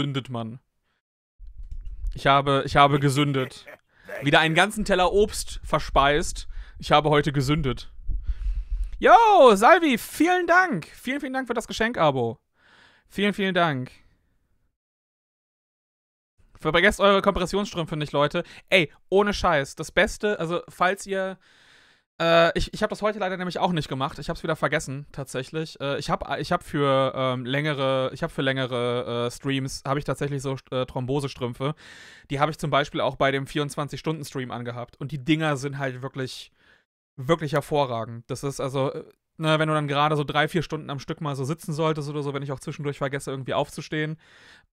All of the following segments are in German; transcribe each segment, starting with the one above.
sündet man. Ich habe gesündet. Wieder einen ganzen Teller Obst verspeist. Ich habe heute gesündet. Yo, Salvi, vielen Dank. Vielen, vielen Dank für das Geschenk-Abo. Vielen, vielen Dank. Vergesst eure Kompressionsstrümpfe nicht, Leute. Ey, ohne Scheiß. Das Beste, also falls ihr... Ich habe das heute leider nämlich auch nicht gemacht. Ich habe es wieder vergessen, tatsächlich. Ich habe für längere Streams habe ich tatsächlich so Thrombosestrümpfe. Die habe ich zum Beispiel auch bei dem 24-Stunden-Stream angehabt. Und die Dinger sind halt wirklich, wirklich hervorragend. Das ist also, ne, wenn du dann gerade so 3, 4 Stunden am Stück mal so sitzen solltest oder so, wenn ich auch zwischendurch vergesse, irgendwie aufzustehen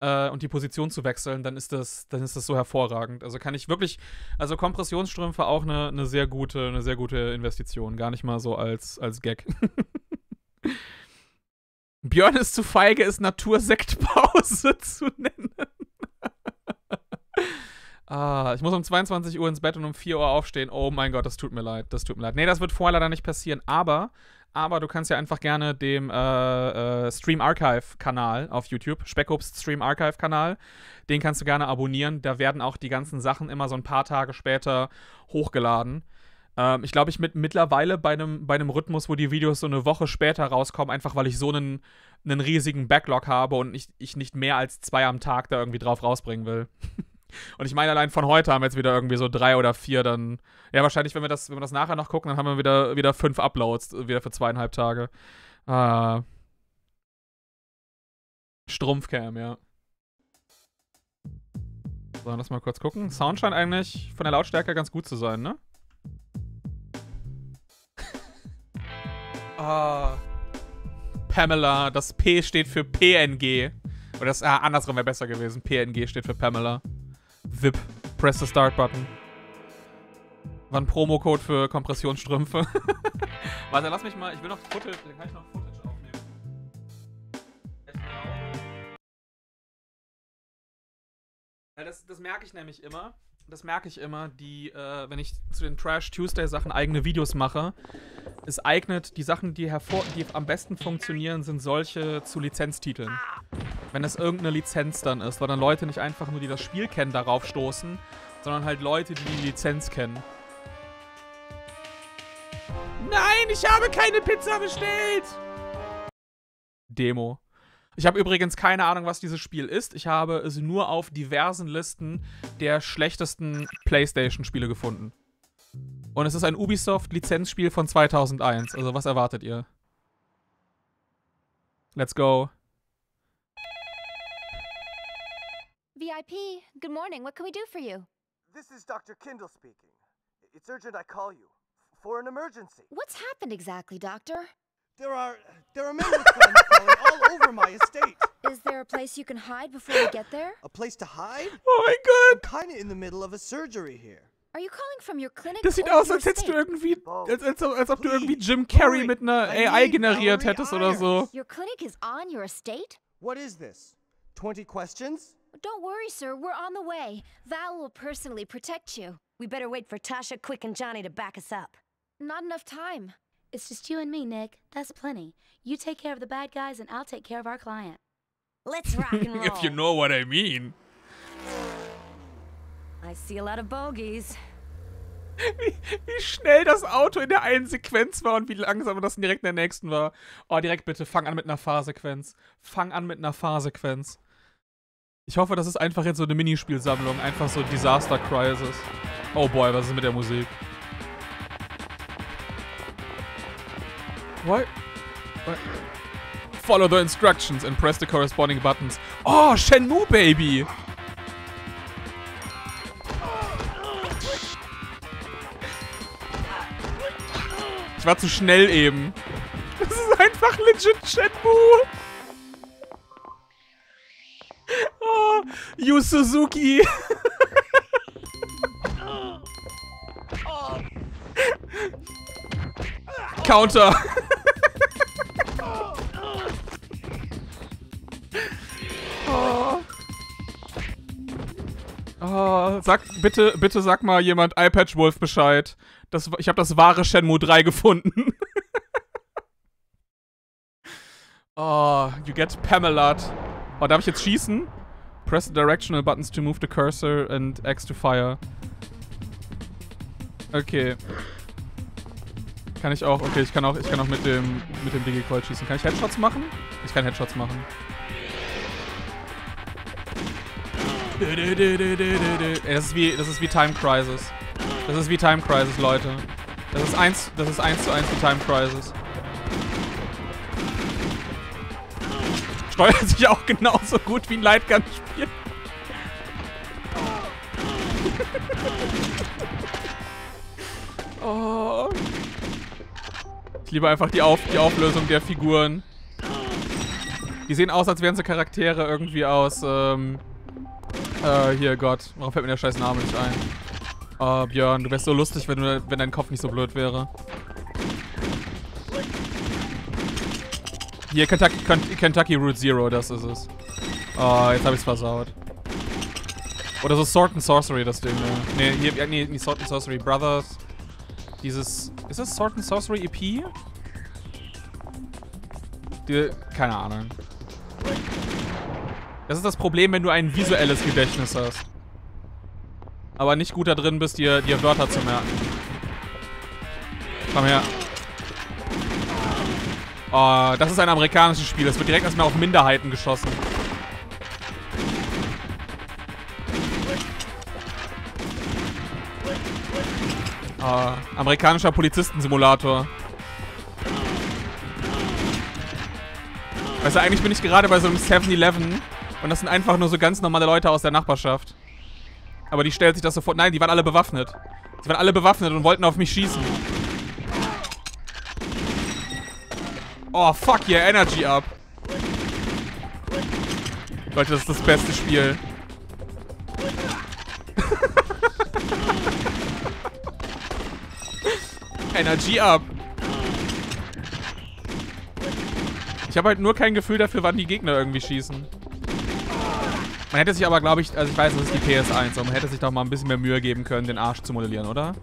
und die Position zu wechseln, dann ist das so hervorragend. Also kann ich wirklich, also Kompressionsstrümpfe auch eine sehr gute Investition. Gar nicht mal so als Gag. Björn ist zu feige, ist Natursektpause zu nennen. Ah, ich muss um 22 Uhr ins Bett und um 4 Uhr aufstehen. Oh mein Gott, das tut mir leid, das tut mir leid. Nee, das wird vorher leider nicht passieren, aber du kannst ja einfach gerne dem Stream Archive-Kanal auf YouTube, Speckhubs Stream Archive-Kanal, den kannst du gerne abonnieren. Da werden auch die ganzen Sachen immer so ein paar Tage später hochgeladen. Ich glaube, ich bin mittlerweile bei einem Rhythmus, wo die Videos so eine Woche später rauskommen, einfach weil ich so einen riesigen Backlog habe und ich nicht mehr als 2 am Tag da irgendwie drauf rausbringen will. Und ich meine, allein von heute haben wir jetzt wieder irgendwie so 3 oder 4 dann... Ja, wahrscheinlich, wenn wir das nachher noch gucken, dann haben wir wieder 5 Uploads, wieder für 2,5 Tage. Strumpfcam, ja. So, lass mal kurz gucken. Sound scheint eigentlich von der Lautstärke ganz gut zu sein, ne? Pamela, das P steht für PNG. Oder das andersrum wäre besser gewesen. PNG steht für Pamela. VIP. Press the Start Button. War ein Promocode für Kompressionsstrümpfe. Warte, lass mich mal. Ich will noch Footage. Dann kann ich noch Footage aufnehmen. Ja, das merke ich nämlich immer. Das merke ich immer, wenn ich zu den Trash Tuesday Sachen eigene Videos mache. Es eignet, die Sachen, die am besten funktionieren, sind solche zu Lizenztiteln. Wenn es irgendeine Lizenz dann ist, weil dann Leute nicht einfach nur, die das Spiel kennen, darauf stoßen, sondern halt Leute, die die Lizenz kennen. Nein, ich habe keine Pizza bestellt! Demo. Ich habe übrigens keine Ahnung, was dieses Spiel ist. Ich habe es nur auf diversen Listen der schlechtesten PlayStation-Spiele gefunden. Und es ist ein Ubisoft-Lizenzspiel von 2001. Also was erwartet ihr? Let's go. VIP, good morning. What can we do for you? This is Dr. Kindle speaking. It's urgent I call you for an emergency. What's happened exactly, doctor? There are men with guns crawling all over my estate. Is there a place you can hide before we get there? A place to hide? Oh my God! I'm kinda in the middle of a surgery here. Are you calling from your clinic? Das sieht aus, als hättest du irgendwie, als ob du irgendwie Jim Carrey mit einer AI generiert hättest oder so. Your clinic is on your estate? What is this? 20 questions? Don't worry, sir. We're on the way. Val will personally protect you. We better wait for Tasha, Quick, and Johnny to back us up. Not enough time. It's just you and me, Nick. That's plenty. You take care of the bad guys and I'll take care of our client. Let's rock and roll. If you know what I mean. I see a lot of bogeys. Wie schnell das Auto in der einen Sequenz war und wie langsam das direkt in der nächsten war. Oh, direkt bitte, fang an mit einer Fahrsequenz. Fang an mit einer Fahrsequenz. Ich hoffe, das ist einfach jetzt so eine Minispielsammlung. Einfach so Disaster Crisis. Oh boy, was ist mit der Musik? What? Follow the instructions and press the corresponding buttons. Oh, Shenmue, baby! Ich war zu schnell eben. Das ist einfach legit Shenmue! Oh, Yu Suzuki! Counter! Oh, bitte sag mal jemand iPatch Wolf Bescheid. Ich habe das wahre Shenmue 3 gefunden. Oh, you get Pamela'd. Oh, darf ich jetzt schießen? Press the directional buttons to move the cursor and X to fire. Okay. Kann ich auch, okay, ich kann auch mit dem Digi-Kreuz schießen. Kann ich Headshots machen? Ich kann Headshots machen. Ey, das ist wie Time Crisis. Das ist wie Time Crisis, Leute. Das ist eins zu eins wie Time Crisis. Steuert sich auch genauso gut wie ein Lightgun-Spiel. Oh. Ich liebe einfach die Auflösung der Figuren. Die sehen aus, als wären sie Charaktere irgendwie aus, hier, Gott. Warum fällt mir der scheiß Name nicht ein? Oh, Björn, du wärst so lustig, wenn dein Kopf nicht so blöd wäre. Hier, Kentucky Route Zero, das ist es. Oh, jetzt habe ich's versaut. Oder so Sword and Sorcery, das Ding. Ne, hier, nee, Sword and Sorcery Brothers. Dieses, ist das Sword and Sorcery EP? Keine Ahnung. Das ist das Problem, wenn du ein visuelles Gedächtnis hast. Aber nicht gut da drin bist, dir Wörter zu merken. Komm her. Oh, das ist ein amerikanisches Spiel. Es wird direkt erstmal auf Minderheiten geschossen. Oh, amerikanischer Polizistensimulator. Weißt du, eigentlich bin ich gerade bei so einem 7-Eleven und das sind einfach nur so ganz normale Leute aus der Nachbarschaft. Aber die stellt sich das sofort... Nein, die waren alle bewaffnet. Sie waren alle bewaffnet und wollten auf mich schießen. Oh, fuck yeah, Energy up. Leute, das ist das beste Spiel. Energy up. Ich habe halt nur kein Gefühl dafür, wann die Gegner irgendwie schießen. Man hätte sich aber, glaube ich, also ich weiß, das ist die PS1, aber man hätte sich doch mal ein bisschen mehr Mühe geben können, den Arsch zu modellieren, oder?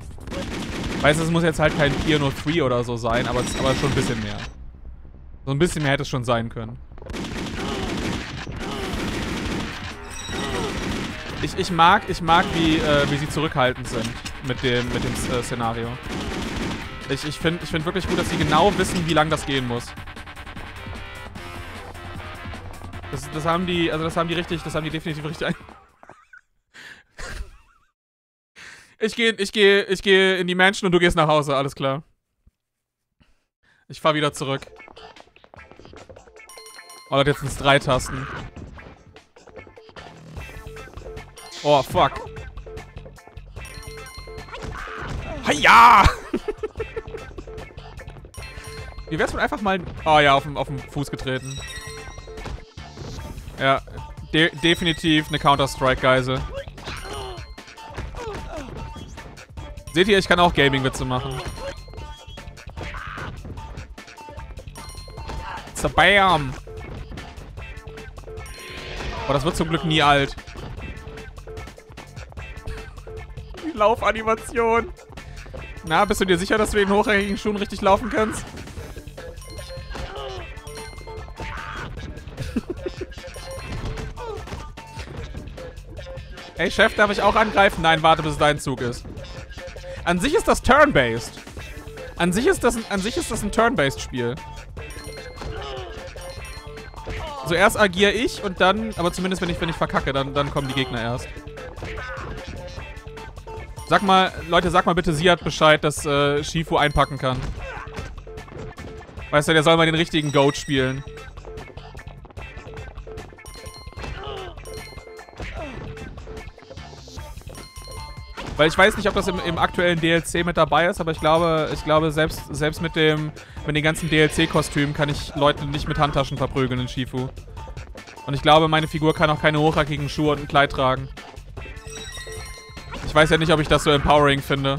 Weißt du, es muss jetzt halt kein Piano 3 oder so sein, aber schon ein bisschen mehr. So ein bisschen mehr hätte es schon sein können. Ich mag wie sie zurückhaltend sind mit dem Szenario. Ich find wirklich gut, dass sie genau wissen, wie lang das gehen muss. Das haben die definitiv richtig ein. Ich gehe in die Mansion und du gehst nach Hause, alles klar. Ich fahr wieder zurück. Oh, Leute, jetzt sind's 3 Tasten. Oh, fuck. Hiya! Wie wär's wohl einfach mal... Oh ja, auf dem Fuß getreten. Ja, definitiv eine Counter-Strike-Geisel. Seht ihr, ich kann auch Gaming-Witze machen. Zabam! Oh, das wird zum Glück nie alt. Die Laufanimation. Na, bist du dir sicher, dass du in hochrangigen Schuhen richtig laufen kannst? Hey Chef, darf ich auch angreifen? Nein, warte, bis dein Zug ist. An sich ist das Turn-Based. An sich ist das ein Turn-Based-Spiel. Zuerst agiere ich und dann, aber zumindest wenn ich verkacke, dann kommen die Gegner erst. Sag mal, Leute, sag mal bitte Siad Bescheid, dass Shifu einpacken kann. Weißt du, der soll mal den richtigen Goat spielen. Weil ich weiß nicht, ob das im aktuellen DLC mit dabei ist, aber ich glaube selbst mit den ganzen DLC-Kostümen kann ich Leute nicht mit Handtaschen verprügeln in Shifu. Und ich glaube, meine Figur kann auch keine hochhackigen Schuhe und ein Kleid tragen. Ich weiß ja nicht, ob ich das so empowering finde.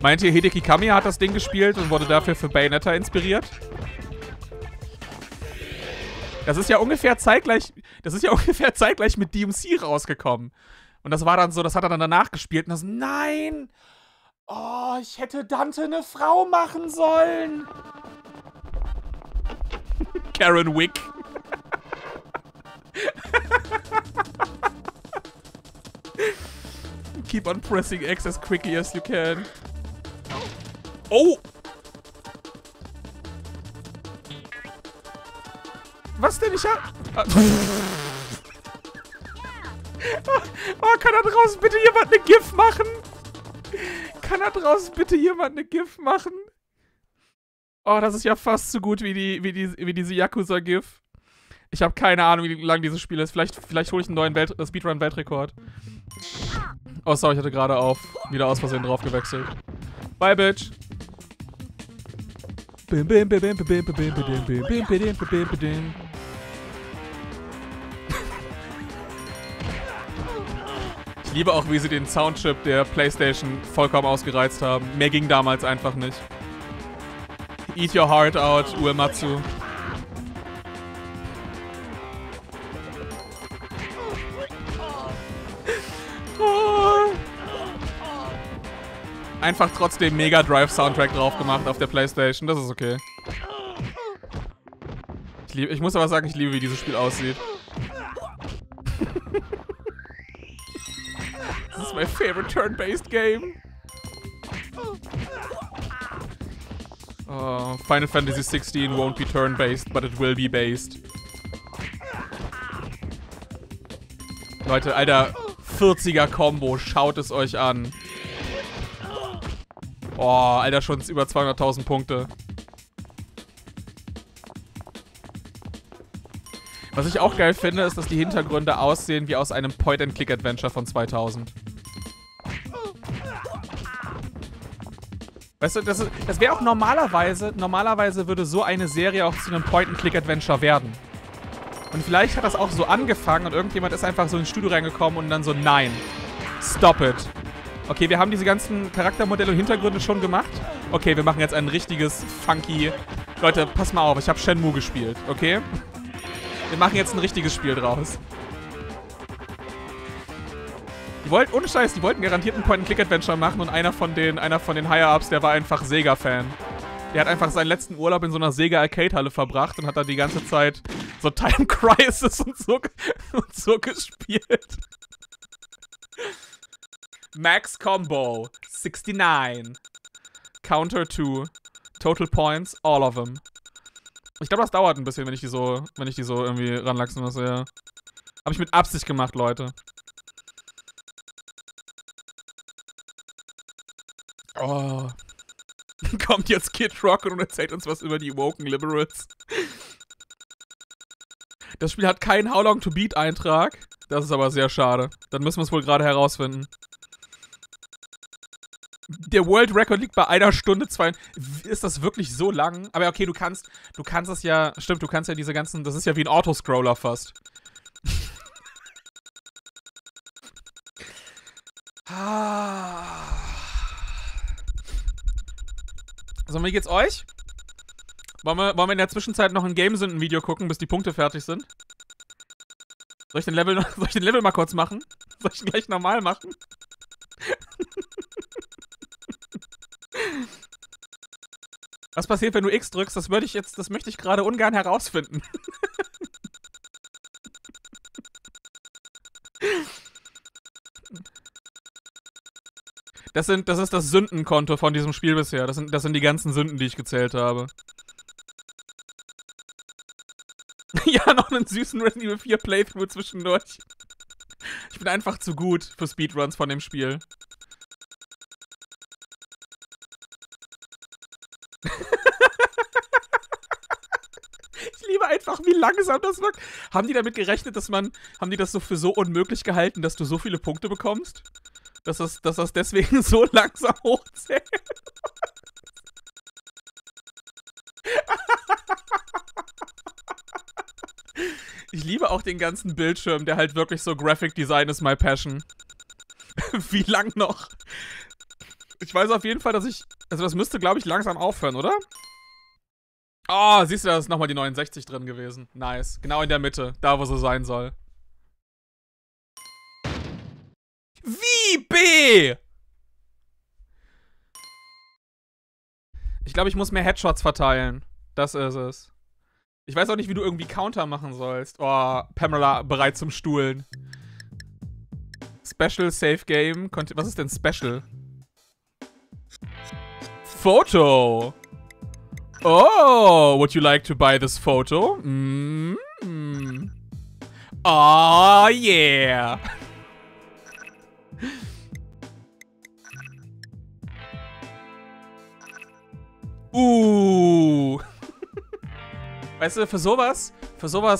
Meint ihr, Hideki Kamiya hat das Ding gespielt und wurde dafür für Bayonetta inspiriert? Das ist ja ungefähr zeitgleich mit DMC rausgekommen. Und das war dann so, das hat er dann danach gespielt und das, nein! Oh, ich hätte Dante eine Frau machen sollen! Karen Wick. Keep on pressing X as quickly as you can. Oh! Was denn? Ich hab... Oh, kann da draußen bitte jemand eine GIF machen? Kann da draußen bitte jemand eine GIF machen? Oh, das ist ja fast so gut wie diese Yakuza-GIF. Ich habe keine Ahnung, wie lang dieses Spiel ist. Vielleicht hole ich einen neuen Speedrun-Weltrekord. Oh, sorry, ich hatte gerade wieder aus Versehen drauf gewechselt. Bye, Bitch. Ich liebe auch, wie sie den Soundchip der PlayStation vollkommen ausgereizt haben. Mehr ging damals einfach nicht. Eat your heart out, Uematsu. Einfach trotzdem Mega Drive Soundtrack drauf gemacht auf der PlayStation. Das ist okay. Ich muss aber sagen, ich liebe, wie dieses Spiel aussieht. Das ist mein favorite turn-based game. Oh, Final Fantasy XVI won't be turn-based, but it will be based. Leute, alter 40er-Kombo, schaut es euch an. Oh, Alter, schon über 200.000 Punkte. Was ich auch geil finde, ist, dass die Hintergründe aussehen wie aus einem Point-and-Click-Adventure von 2000. Weißt du, das wäre auch normalerweise würde so eine Serie auch zu einem Point-and-Click-Adventure werden. Und vielleicht hat das auch so angefangen und irgendjemand ist einfach so ins Studio reingekommen und dann so, nein, stop it. Okay, wir haben diese ganzen Charaktermodelle und Hintergründe schon gemacht. Okay, wir machen jetzt ein richtiges funky... Leute, pass mal auf, ich habe Shenmue gespielt, okay? Wir machen jetzt ein richtiges Spiel draus. Ohne Scheiß, die wollten garantiert ein Point-and-Click-Adventure machen und einer von den Higher-Ups, der war einfach Sega-Fan. Der hat einfach seinen letzten Urlaub in so einer Sega-Arcade-Halle verbracht und hat da die ganze Zeit so Time Crisis und so gespielt. Max Combo, 69. Counter 2. Total Points, all of them. Ich glaube, das dauert ein bisschen, wenn ich die so irgendwie ranlachsen muss, ja. Habe ich mit Absicht gemacht, Leute. Oh. Kommt jetzt Kid Rock und erzählt uns was über die Woken Liberals. Das Spiel hat keinen How Long to Beat Eintrag. Das ist aber sehr schade. Dann müssen wir es wohl gerade herausfinden. Der World Record liegt bei 1 Stunde 2. Ist das wirklich so lang? Aber okay, du kannst es ja. Stimmt, du kannst ja diese ganzen. Das ist ja wie ein Autoscroller fast. So, wie geht's euch? Wollen wir in der Zwischenzeit noch ein Gamesünden-Video gucken, bis die Punkte fertig sind? Soll ich den Level mal kurz machen? Soll ich ihn gleich normal machen? Was passiert, wenn du X drückst? Das möchte ich gerade ungern herausfinden. Das ist das Sündenkonto von diesem Spiel bisher. Das sind die ganzen Sünden, die ich gezählt habe. Ja, noch einen süßen Resident Evil 4 Playthrough zwischendurch. Ich bin einfach zu gut für Speedruns von dem Spiel. Ich liebe einfach, wie langsam das wirkt. Haben die damit gerechnet, haben die das so für so unmöglich gehalten, dass du so viele Punkte bekommst? Dass das deswegen so langsam hochzählt? Ich liebe auch den ganzen Bildschirm, der halt wirklich so Graphic Design is my passion. Wie lang noch? Ich weiß auf jeden Fall, dass ich... Also das müsste, glaube ich, langsam aufhören, oder? Oh, siehst du, da ist nochmal die 69 drin gewesen. Nice. Genau in der Mitte. Da, wo sie sein soll. Wie B? Ich glaube, ich muss mehr Headshots verteilen. Das ist es. Ich weiß auch nicht, wie du irgendwie Counter machen sollst. Oh, Pamela bereit zum Stuhlen. Special Safe Game. Was ist denn Special? Photo. Oh, would you like to buy this photo? Mm-hmm. Oh, yeah. Weißt du, für sowas,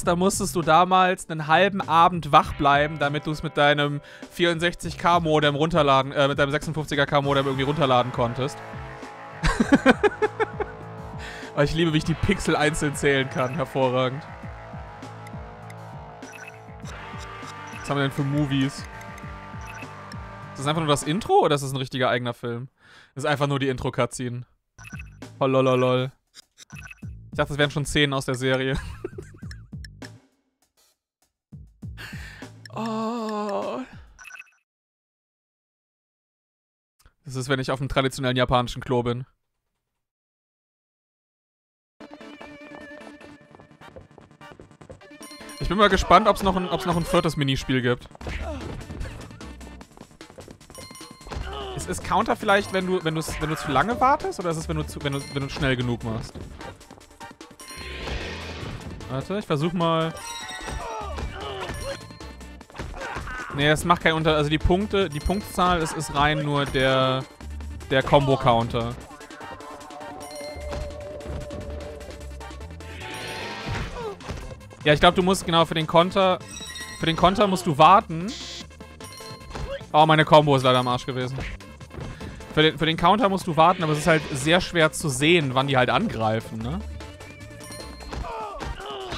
da musstest du damals einen halben Abend wach bleiben, damit du es mit deinem 64K Modem runterladen, mit deinem 56K Modem irgendwie runterladen konntest. Aber ich liebe, wie ich die Pixel einzeln zählen kann. Hervorragend. Was haben wir denn für Movies? Ist das einfach nur das Intro oder ist das ein richtiger eigener Film? Das ist einfach nur die Intro-Cutscene. Holololol. Ich dachte, das wären schon Szenen aus der Serie. Oh. Das ist, wenn ich auf dem traditionellen japanischen Klo bin. Ich bin mal gespannt, ob es noch ein viertes Minispiel gibt. Ist Counter vielleicht, wenn du zu lange wartest, oder ist es, wenn du schnell genug machst? Warte, ich versuch mal. Nee, das macht keinen Unterschied. Also die Punktzahl ist rein nur der Combo-Counter. Ja, ich glaube, du musst genau für den Konter musst du warten. Oh, meine Combo ist leider am Arsch gewesen. Für den Counter musst du warten, aber es ist halt sehr schwer zu sehen, wann die halt angreifen, ne?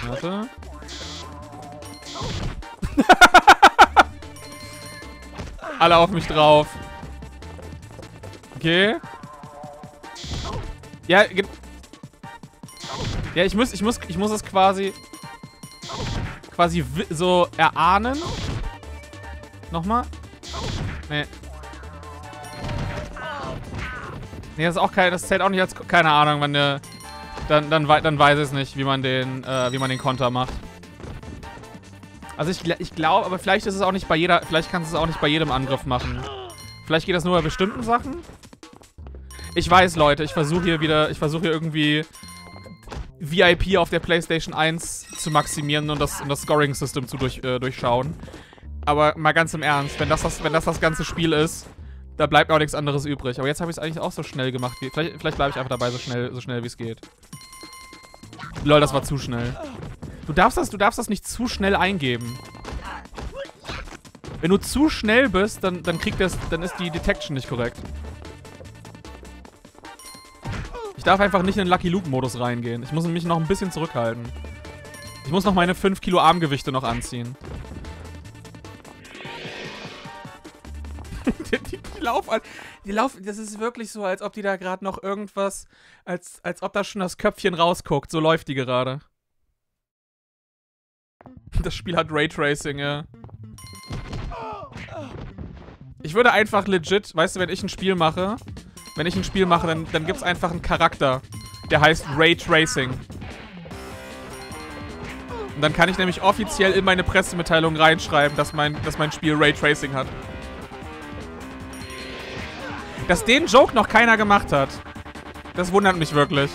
Warte. Alle auf mich drauf. Okay. Ja, ja, ich muss es quasi so erahnen. Nochmal. Nee. Nee, das ist auch kein. Das zählt auch nicht als. Keine Ahnung, wenn der. Dann weiß ich es nicht, wie man den Konter macht. Also ich glaube, aber vielleicht ist es auch nicht bei jeder. Vielleicht kannst du es auch nicht bei jedem Angriff machen. Vielleicht geht das nur bei bestimmten Sachen. Ich weiß, Leute, ich versuche hier irgendwie VIP auf der PlayStation 1 zu maximieren und das Scoring-System zu durchschauen. Aber mal ganz im Ernst, wenn das ganze Spiel ist, da bleibt auch nichts anderes übrig. Aber jetzt habe ich es eigentlich auch so schnell gemacht. Vielleicht bleibe ich einfach dabei, so schnell wie es geht. Lol, das war zu schnell. Du darfst das nicht zu schnell eingeben. Wenn du zu schnell bist, dann ist die Detection nicht korrekt. Ich darf einfach nicht in den Lucky Luke-Modus reingehen. Ich muss mich noch ein bisschen zurückhalten. Ich muss noch meine 5 Kilo Armgewichte noch anziehen. Die laufen, das ist wirklich so, als ob die da gerade noch irgendwas, als ob da schon das Köpfchen rausguckt. So läuft die gerade. Das Spiel hat Raytracing, ja. Ich würde einfach legit, weißt du, wenn ich ein Spiel mache, dann gibt es einfach einen Charakter, der heißt Raytracing. Und dann kann ich nämlich offiziell in meine Pressemitteilung reinschreiben, dass mein Spiel Raytracing hat. Dass den Joke noch keiner gemacht hat, das wundert mich wirklich.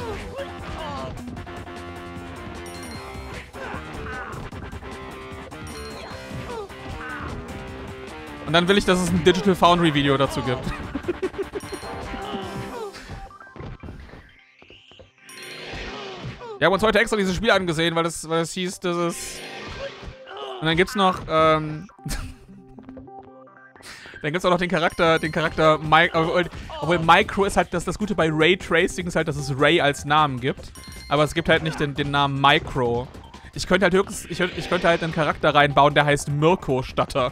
Und dann will ich, dass es ein Digital Foundry Video dazu gibt. Wir haben uns heute extra dieses Spiel angesehen, weil es hieß, dass es... Und dann gibt's noch, Dann gibt es auch noch den Charakter Mike. Obwohl Micro ist halt, das Gute bei Raytracing ist halt, dass es Ray als Namen gibt. Aber es gibt halt nicht den Namen Micro. Ich könnte halt höchstens einen Charakter reinbauen, der heißt Mirko Statter.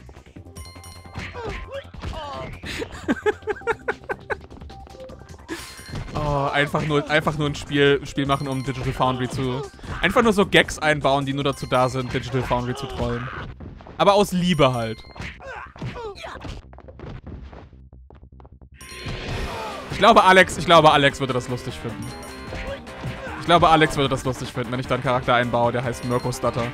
Oh, einfach nur ein Spiel machen, um Digital Foundry zu... Einfach nur so Gags einbauen, die nur dazu da sind, Digital Foundry zu trollen. Aber aus Liebe halt. Ich glaube, Alex würde das lustig finden. Ich glaube, Alex würde das lustig finden, wenn ich da einen Charakter einbaue, der heißt Mirko Stutter.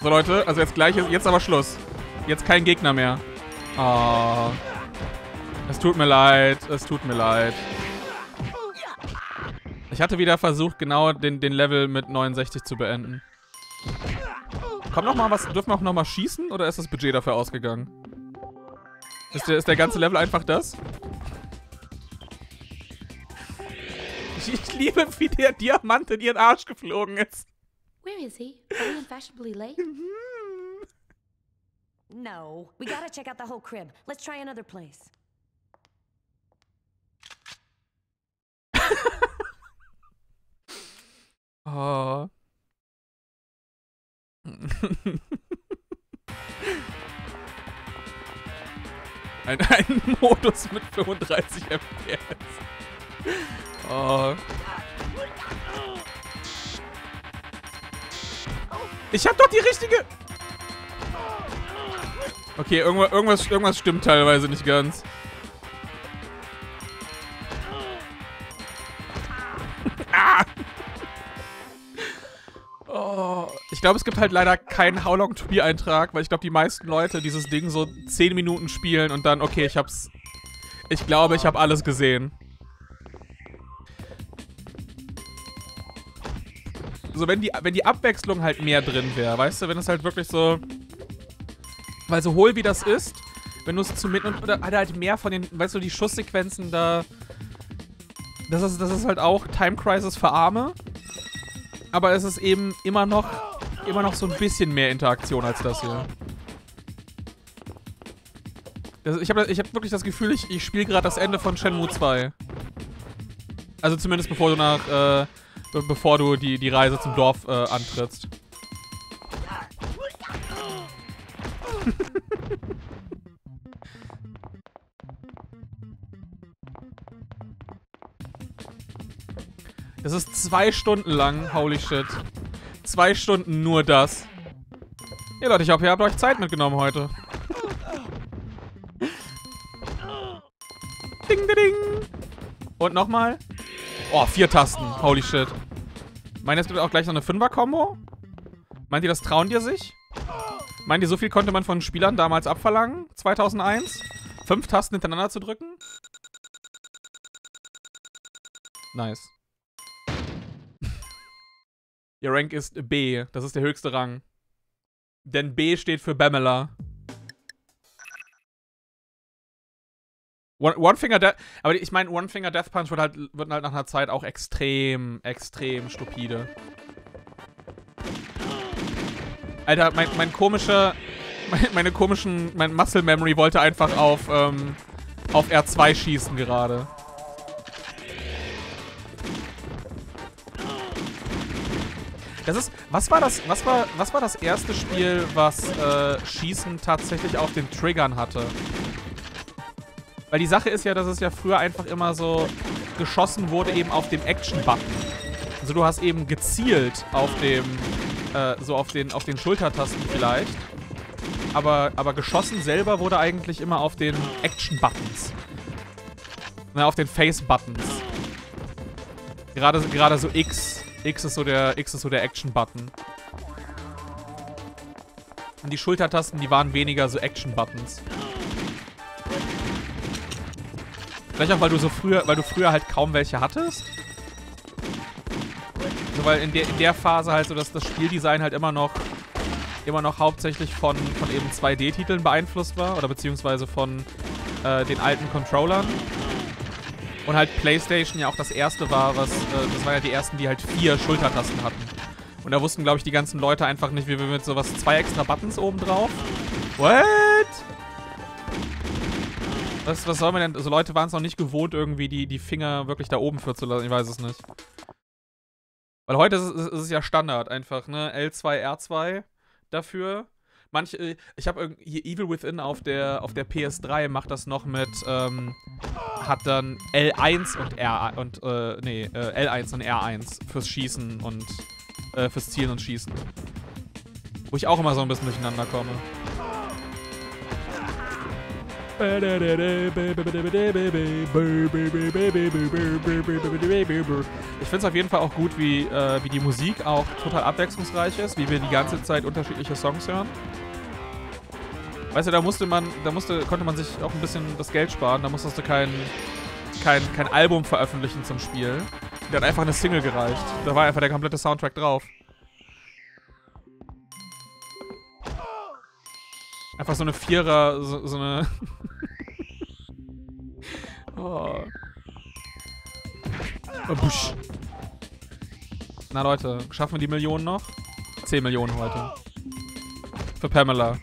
So, Leute, also jetzt gleich, jetzt aber Schluss. Jetzt kein Gegner mehr. Oh. Es tut mir leid, es tut mir leid. Ich hatte wieder versucht, genau den Level mit 69 zu beenden. Kommt noch mal was, dürfen wir auch noch mal schießen? Oder ist das Budget dafür ausgegangen? Ist der ganze Level einfach das? Ich liebe, wie der Diamant in ihren Arsch geflogen ist. Where is he? Are we unfashionably late? No, we gotta check out the whole crib. Let's try another place. Oh. Ein Modus mit 35 FPS. Oh. Ich hab doch die richtige... Okay, irgendwas stimmt teilweise nicht ganz. Ah! Oh. Ich glaube, es gibt halt leider keinen How Long To Be Eintrag, weil ich glaube, die meisten Leute dieses Ding so 10 Minuten spielen und dann, okay, ich glaube, ich habe alles gesehen. So, wenn die Abwechslung halt mehr drin wäre, weißt du, wenn es halt wirklich so... Weil so hohl wie das ist, wenn du es zu mitten und halt mehr von den, weißt du, die Schusssequenzen da... Das ist halt auch Time Crisis für Arme. Aber es ist eben immer noch so ein bisschen mehr Interaktion als das hier. Ich hab wirklich das Gefühl, ich spiele gerade das Ende von Shenmue 2. Also zumindest bevor du die Reise zum Dorf antrittst. Das ist 2 Stunden lang, holy shit. 2 Stunden nur das. Ja, Leute, ich hoffe, ihr habt euch Zeit mitgenommen heute. Ding, ding, ding. Und nochmal. Oh, 4 Tasten, holy shit. Meint ihr, es gibt auch gleich noch eine 5er-Kombo? Meint ihr, das trauen die sich? Meint ihr, so viel konnte man von Spielern damals abverlangen? 2001? 5 Tasten hintereinander zu drücken? Nice. Ihr Rank ist B. Das ist der höchste Rang. Denn B steht für Bamela. One Finger Death... Aber ich meine, One Finger Death Punch wird halt nach einer Zeit auch extrem stupide. Alter, Mein Muscle Memory wollte einfach auf R2 schießen gerade. Das ist, was war das erste Spiel, was Schießen tatsächlich auf den Triggern hatte? Weil die Sache ist ja, dass es ja früher einfach immer so geschossen wurde eben auf dem Action-Button. Also du hast eben gezielt auf dem, so auf den Schultertasten vielleicht. Aber geschossen selber wurde eigentlich immer auf den Action-Buttons. Na, auf den Face-Buttons. Gerade so X. X ist so der Action-Button. Und die Schultertasten, die waren weniger so Action-Buttons. Vielleicht auch, weil du früher halt kaum welche hattest. Also weil in der Phase halt so, dass das Spieldesign halt immer noch hauptsächlich von eben 2D-Titeln beeinflusst war. Oder beziehungsweise von den alten Controllern. Und halt PlayStation ja auch das erste war, das waren ja die ersten, die halt 4 Schultertasten hatten. Und da wussten, glaube ich, die ganzen Leute einfach nicht, wie wir mit sowas 2 extra Buttons oben drauf. What? Was soll man denn? Also Leute waren es noch nicht gewohnt, irgendwie die Finger wirklich da oben für zu lassen. Ich weiß es nicht. Weil heute ist es ja Standard einfach, ne? L2, R2 dafür. Ich habe irgendwie Evil Within auf der PS3 macht das noch mit, hat dann L1 und R1 fürs Schießen und fürs Zielen und Schießen. Wo ich auch immer so ein bisschen durcheinander komme. Ich finde es auf jeden Fall auch gut, wie die Musik auch total abwechslungsreich ist, wie wir die ganze Zeit unterschiedliche Songs hören. Weißt du, da konnte man sich auch ein bisschen das Geld sparen, da musstest du kein Album veröffentlichen zum Spiel. Da hat einfach eine Single gereicht. Da war einfach der komplette Soundtrack drauf. Einfach so eine Vierer, so eine... oh. Oh, busch. Na Leute, schaffen wir die Millionen noch? 10 Millionen heute. Für Pamela.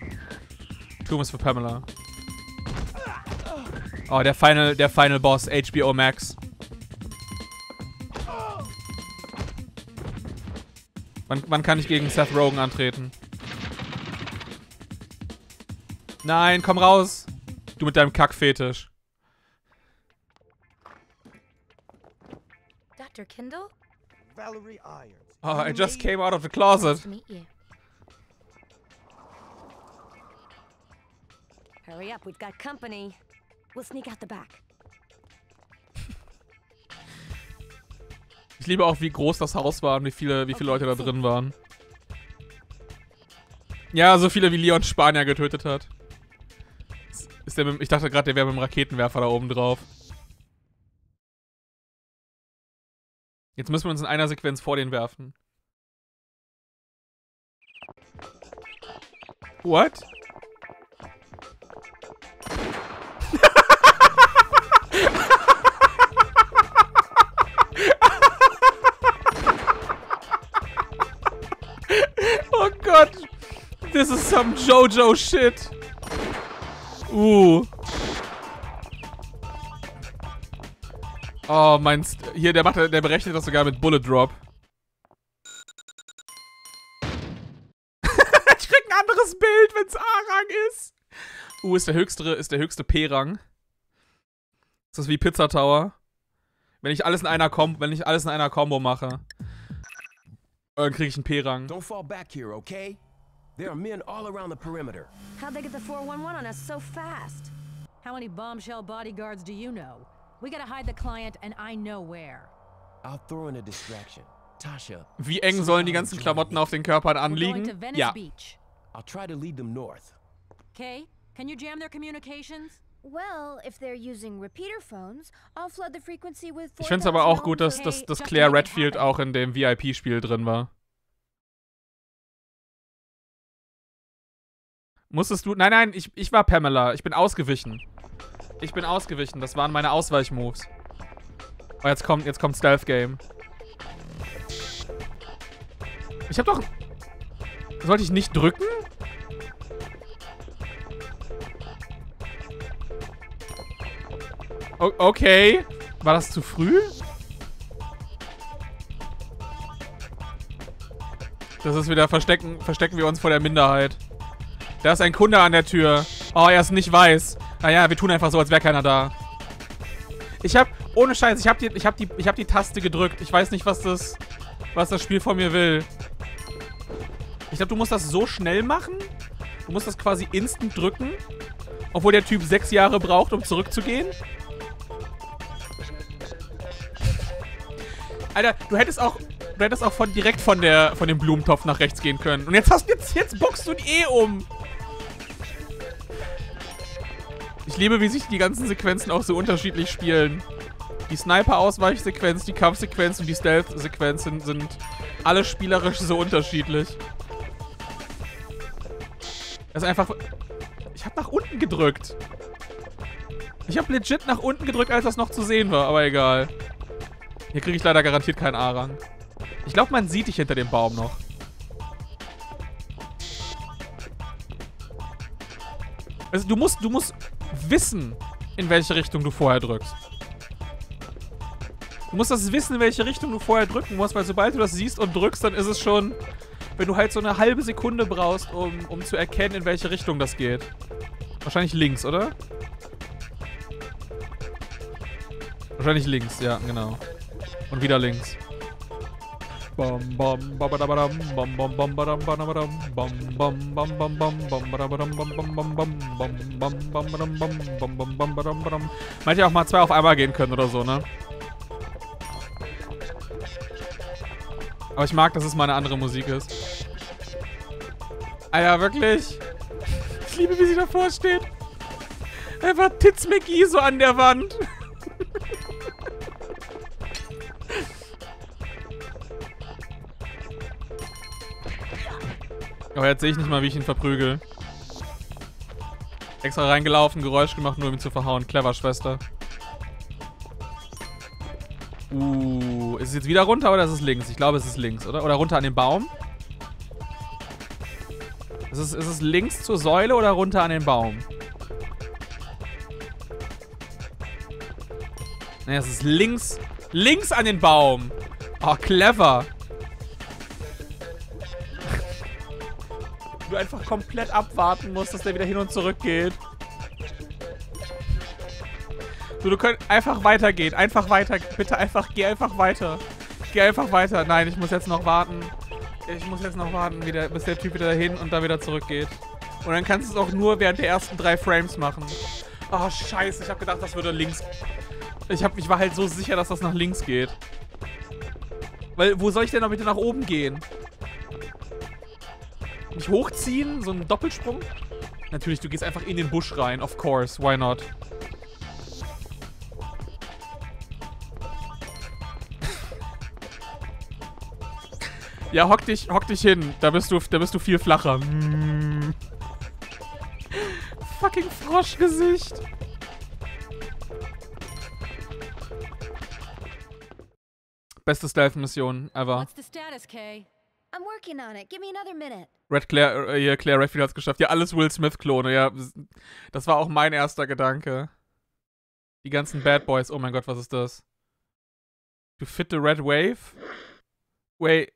Doom ist für Pamela. Oh, der Final Boss, HBO Max. Wann kann ich gegen Seth Rogen antreten? Nein, komm raus! Du mit deinem Kackfetisch. Dr. Kindle? Valerie Irons. Oh, I just came out of the closet. Hurry up, we've got company. We'll sneak out the back. Ich liebe auch, wie groß das Haus war und wie viele Leute da drin waren. Ja, so viele wie Leon Spanier getötet hat. Ist der mit, ich dachte gerade, der wäre mit dem Raketenwerfer da oben drauf. Jetzt müssen wir uns in einer Sequenz vor den werfen. What? Oh Gott. This is some JoJo shit. Oh, hier, der berechnet das sogar mit Bullet Drop. Ich krieg ein anderes Bild, wenn's A-Rang ist. Ist der höchste P-Rang. Ist das wie Pizza Tower? Wenn ich alles in einer Combo mache, dann krieg ich einen P-Rang. Don't fall back here, okay? There are men all around the perimeter. How'd they get the 411 on us so fast? How many bombshell bodyguards do you know? We gotta hide the client and I know where. I'll throw in a distraction. Tasha. Wie eng sollen die ganzen Klamotten auf den Körpern anliegen? Ja. I'll try to lead them north. Okay, can you jam their communications? Well, if they're using repeater phones, I'll flood the frequency with 4,000. Ich find's aber auch gut, dass Claire Redfield auch in dem VIP-Spiel drin war. Musstest du... Nein, ich war Pamela. Ich bin ausgewichen. Das waren meine Ausweichmoves. Oh, jetzt kommt Stealth Game. Ich hab doch... Sollte ich nicht drücken? Okay. War das zu früh? Das ist wieder... Verstecken wir uns vor der Minderheit. Da ist ein Kunde an der Tür. Oh, er ist nicht weiß. Naja, wir tun einfach so, als wäre keiner da. Ohne Scheiß, ich hab die Taste gedrückt. Ich weiß nicht, was das Spiel von mir will. Ich glaube, du musst das so schnell machen. Du musst das quasi instant drücken. Obwohl der Typ 6 Jahre braucht, um zurückzugehen. Alter, du hättest auch direkt von dem Blumentopf nach rechts gehen können. Und jetzt boxst du die um. Ich liebe, wie sich die ganzen Sequenzen auch so unterschiedlich spielen. Die Sniper-Ausweichsequenz, die Kampfsequenz und die Stealth-Sequenz sind alle spielerisch so unterschiedlich. Das ist einfach... Ich hab nach unten gedrückt. Ich hab legit nach unten gedrückt, als das noch zu sehen war, aber egal. Hier kriege ich leider garantiert keinen A-Rang. Ich glaube, man sieht dich hinter dem Baum noch. Also du musst wissen, in welche Richtung du vorher drückst. Du musst das wissen, in welche Richtung du vorher drücken musst, weil sobald du das siehst und drückst, dann ist es schon... Wenn du halt so eine halbe Sekunde brauchst, um zu erkennen, in welche Richtung das geht. Wahrscheinlich links, oder? Wahrscheinlich links, ja, genau. Und wieder links. Man hätte ja auch mal zwei auf einmal gehen können oder so, ne? Aber ich mag, dass es mal eine andere Musik ist. Alter, wirklich? Ich liebe, wie sie davor steht. Einfach Titz McGee so an der Wand. Aber jetzt sehe ich nicht mal, wie ich ihn verprügel. Extra reingelaufen, Geräusch gemacht, nur um ihn zu verhauen. Clever, Schwester. Ist es jetzt wieder runter oder ist es links? Ich glaube, es ist links, oder? Oder runter an den Baum? Ist es links zur Säule oder runter an den Baum? Ne, es ist links. Links an den Baum! Oh, clever! Du einfach komplett abwarten musst, dass der wieder hin und zurück geht. Du könntest einfach weitergehen. Einfach weiter. Bitte einfach, geh einfach weiter. Geh einfach weiter. Nein, ich muss jetzt noch warten. Ich muss jetzt noch warten, bis der Typ wieder dahin und da wieder zurückgeht. Und dann kannst du es auch nur während der ersten 3 Frames machen. Oh, scheiße. Ich habe gedacht, das würde links... Ich war halt so sicher, dass das nach links geht. Weil, wo soll ich denn noch bitte nach oben gehen? Mich hochziehen? So einen Doppelsprung? Natürlich, du gehst einfach in den Busch rein. Of course. Why not? Ja, hock dich hin. Da bist du viel flacher. Fucking Froschgesicht. Beste Stealth-Mission ever. What's the status, Kay? I'm working on it. Give me another minute. Claire Redfield hat's geschafft. Ja, alles Will Smith-Klone. Ja, das war auch mein erster Gedanke. Die ganzen Bad Boys. Oh mein Gott, was ist das? To fit the red wave? Wait.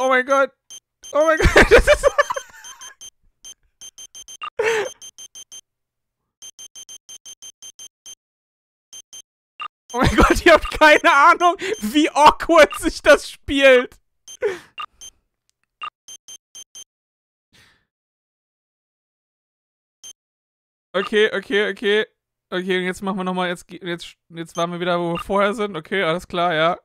Oh mein Gott. Oh mein Gott. Das ist... Oh mein Gott, ihr habt keine Ahnung, wie awkward sich das spielt. Okay. Okay, und jetzt machen wir nochmal, jetzt waren wir wieder, wo wir vorher sind. Okay, alles klar, ja.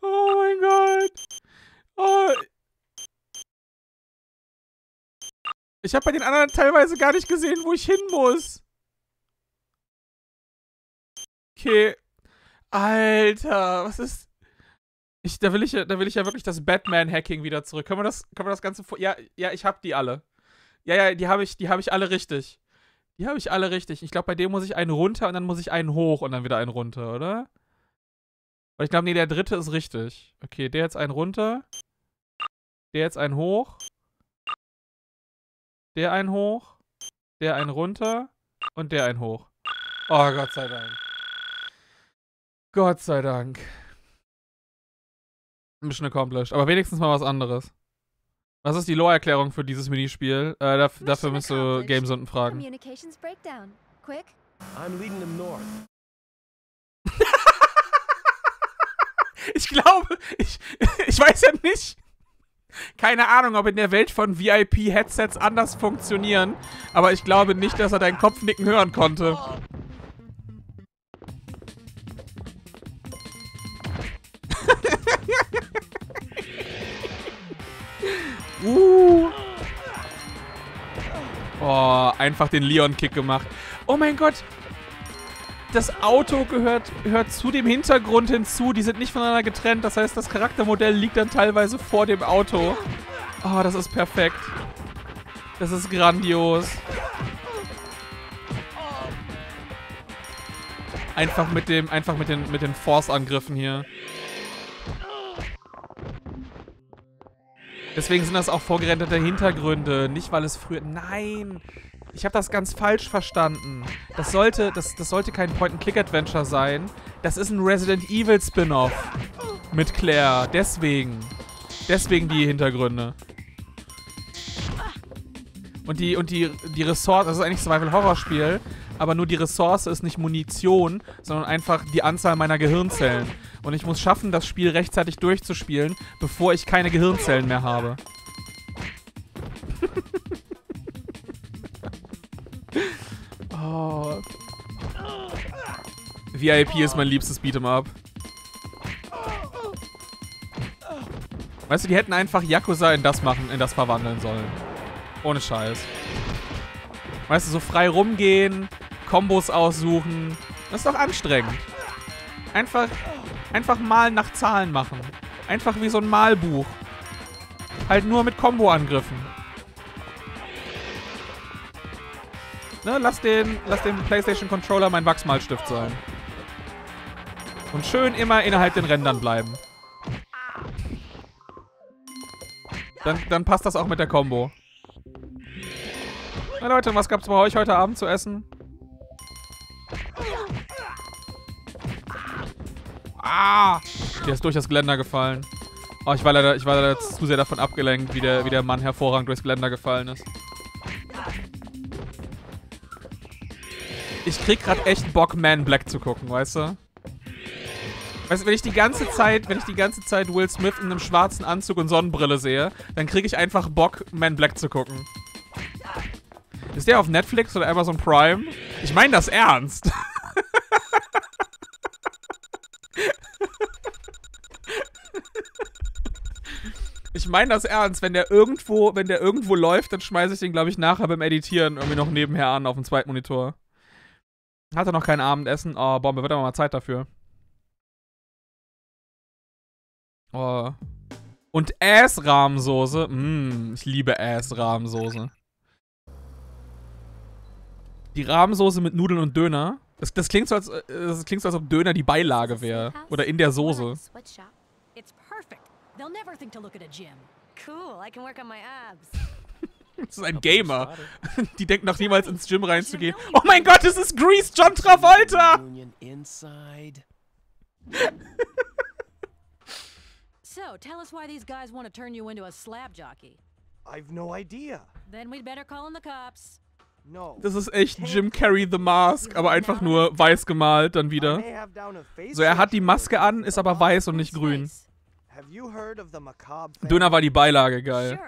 Oh mein Gott. Oh. Ich habe bei den anderen teilweise gar nicht gesehen, wo ich hin muss. Okay. Alter, was ist... Da will ich ja wirklich das Batman-Hacking wieder zurück. Können wir das Ganze... Ja, ich habe die alle. Ja, die habe ich alle richtig. Ich glaube, bei dem muss ich einen runter und dann muss ich einen hoch und dann wieder einen runter, oder? Weil ich glaube, nee, der dritte ist richtig. Okay, der jetzt einen runter. Der jetzt einen hoch. Der einen hoch. Der einen runter. Und der einen hoch. Oh, Gott sei Dank. Gott sei Dank. Mission accomplished. Aber wenigstens mal was anderes. Was ist die Lore-Erklärung für dieses Minispiel? Dafür müsst du Gamesunden fragen. Ich glaube, ich weiß ja nicht. Keine Ahnung, ob in der Welt von VIP-Headsets anders funktionieren. Aber ich glaube nicht, dass er deinen Kopfnicken hören konnte. Oh, einfach den Leon-Kick gemacht. Oh mein Gott. Das Auto gehört zu dem Hintergrund hinzu. Die sind nicht voneinander getrennt. Das heißt, das Charaktermodell liegt dann teilweise vor dem Auto. Oh, das ist perfekt. Das ist grandios. Einfach mit den Force-Angriffen hier. Deswegen sind das auch vorgerenderte Hintergründe. Nicht, weil es früher... Nein! Ich habe das ganz falsch verstanden. Das sollte kein Point-and-Click-Adventure sein. Das ist ein Resident Evil Spin-Off mit Claire. Deswegen die Hintergründe. Und die Ressource, das ist eigentlich Survival-Horror-Spiel, aber nur die Ressource ist nicht Munition, sondern einfach die Anzahl meiner Gehirnzellen. Und ich muss schaffen, das Spiel rechtzeitig durchzuspielen, bevor ich keine Gehirnzellen mehr habe. Oh. VIP ist mein liebstes Beat'em-up. Weißt du, die hätten einfach Yakuza in das verwandeln sollen. Ohne Scheiß. Weißt du, so frei rumgehen, Kombos aussuchen. Das ist doch anstrengend. Einfach mal nach Zahlen machen. Einfach wie so ein Malbuch. Halt nur mit Komboangriffen. Ne, lass den PlayStation-Controller mein Wachsmalstift sein. Und schön immer innerhalb den Rändern bleiben. Dann passt das auch mit der Kombo. Na Leute, was gab's bei euch heute Abend zu essen? Ah! Der ist durch das Geländer gefallen. Oh, ich war leider zu sehr davon abgelenkt, wie der Mann hervorragend durchs Geländer gefallen ist. Ich krieg grad echt Bock, Man Black zu gucken, weißt du? Weißt du, wenn ich die ganze Zeit Will Smith in einem schwarzen Anzug und Sonnenbrille sehe, dann krieg ich einfach Bock, Man Black zu gucken. Ist der auf Netflix oder Amazon Prime? Ich meine das ernst. Ich meine das ernst. Wenn der irgendwo läuft, dann schmeiße ich den, glaube ich, nachher beim Editieren irgendwie noch nebenher an auf dem zweiten Monitor. Hat er noch kein Abendessen? Oh, Bombe, wird aber mal Zeit dafür. Oh. Und Ass-Rahmensoße. Ich liebe Ass-Rahmensoße. Die Rahmensoße mit Nudeln und Döner. Das klingt so, als ob Döner die Beilage wäre. Oder in der Soße. Das ist ein Gamer. Die denkt noch niemals ins Gym reinzugehen. Oh mein Gott, es ist Grease, John Travolta! So, tell us why these guys want to turn you into a slab jockey. I've no idea. Then we'd better call in the cops. Das ist echt Jim Carrey The Mask, aber einfach nur weiß gemalt dann wieder. So, er hat die Maske an, ist aber weiß und nicht grün. Döner war die Beilage, geil.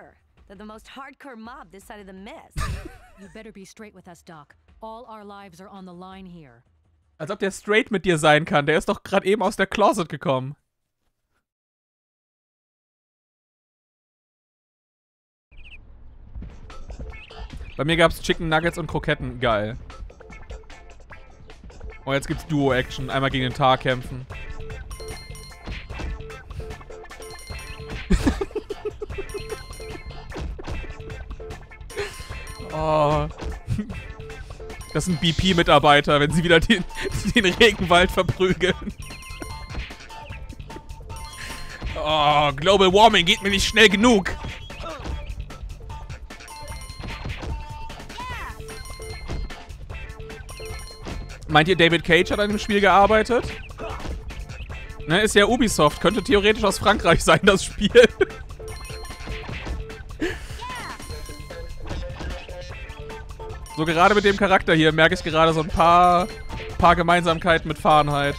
Als ob der straight mit dir sein kann, der ist doch gerade eben aus der Closet gekommen. Bei mir gab's Chicken Nuggets und Kroketten. Geil. Oh, jetzt gibt's Duo-Action. Einmal gegen den Tar kämpfen. Oh. Das sind BP-Mitarbeiter, wenn sie wieder den Regenwald verprügeln. Oh, Global Warming geht mir nicht schnell genug. Meint ihr, David Cage hat an dem Spiel gearbeitet? Ne, ist ja Ubisoft. Könnte theoretisch aus Frankreich sein, das Spiel. So, gerade mit dem Charakter hier merke ich gerade so ein paar Gemeinsamkeiten mit Fahrenheit.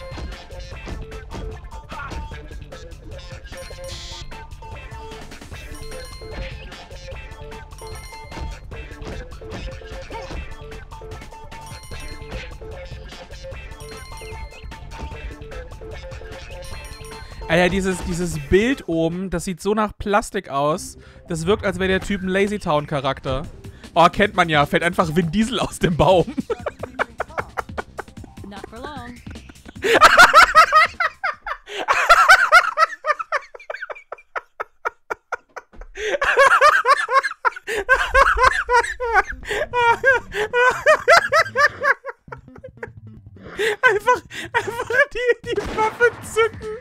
Alter, dieses Bild oben, das sieht so nach Plastik aus. Das wirkt, als wäre der Typ ein Lazy Town-Charakter. Oh, kennt man ja. Fällt einfach Vin Diesel aus dem Baum. Einfach die Waffe zücken.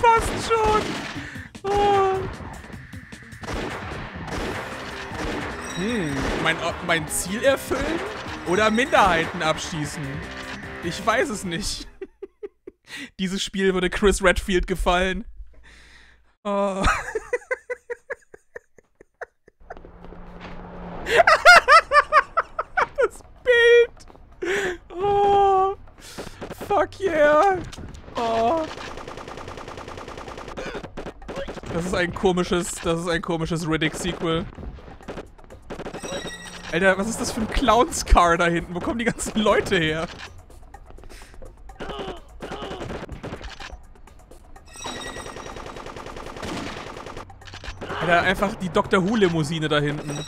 Passt schon. Oh. Mein, mein Ziel erfüllen oder Minderheiten abschießen? Ich weiß es nicht. Dieses Spiel würde Chris Redfield gefallen. Oh. Das Bild. Oh. Fuck yeah. Oh. Das ist ein komisches Riddick-Sequel. Alter, was ist das für ein Clown-Scar da hinten? Wo kommen die ganzen Leute her? Alter, einfach die Doctor Who-Limousine da hinten.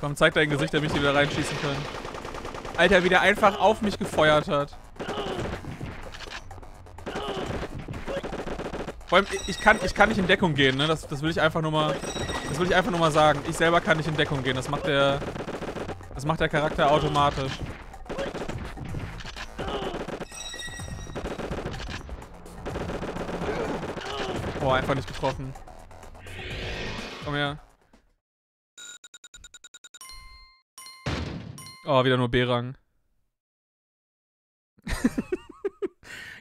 Komm, zeig dein Gesicht, damit ich die wieder reinschießen kann. Alter, wie der einfach auf mich gefeuert hat. Vor allem, ich kann nicht in Deckung gehen, ne? Das will ich einfach nur mal... Das will ich einfach nur mal sagen. Ich selber kann nicht in Deckung gehen. Das macht der Charakter automatisch. Boah, einfach nicht getroffen. Komm her. Oh, wieder nur B-Rang.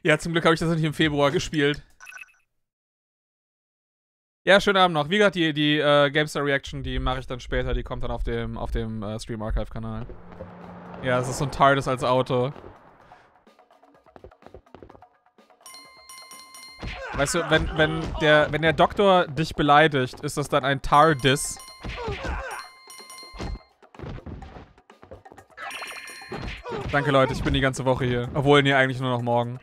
Ja, zum Glück habe ich das nicht im Februar gespielt. Ja, schönen Abend noch. Wie gesagt, die GameStar Reaction, die mache ich dann später. Die kommt dann auf dem Stream Archive Kanal. Ja, es ist so ein TARDIS als Auto. Weißt du, wenn der Doktor dich beleidigt, ist das dann ein TARDIS? Danke, Leute. Ich bin die ganze Woche hier. Obwohl, nee, eigentlich nur noch morgen.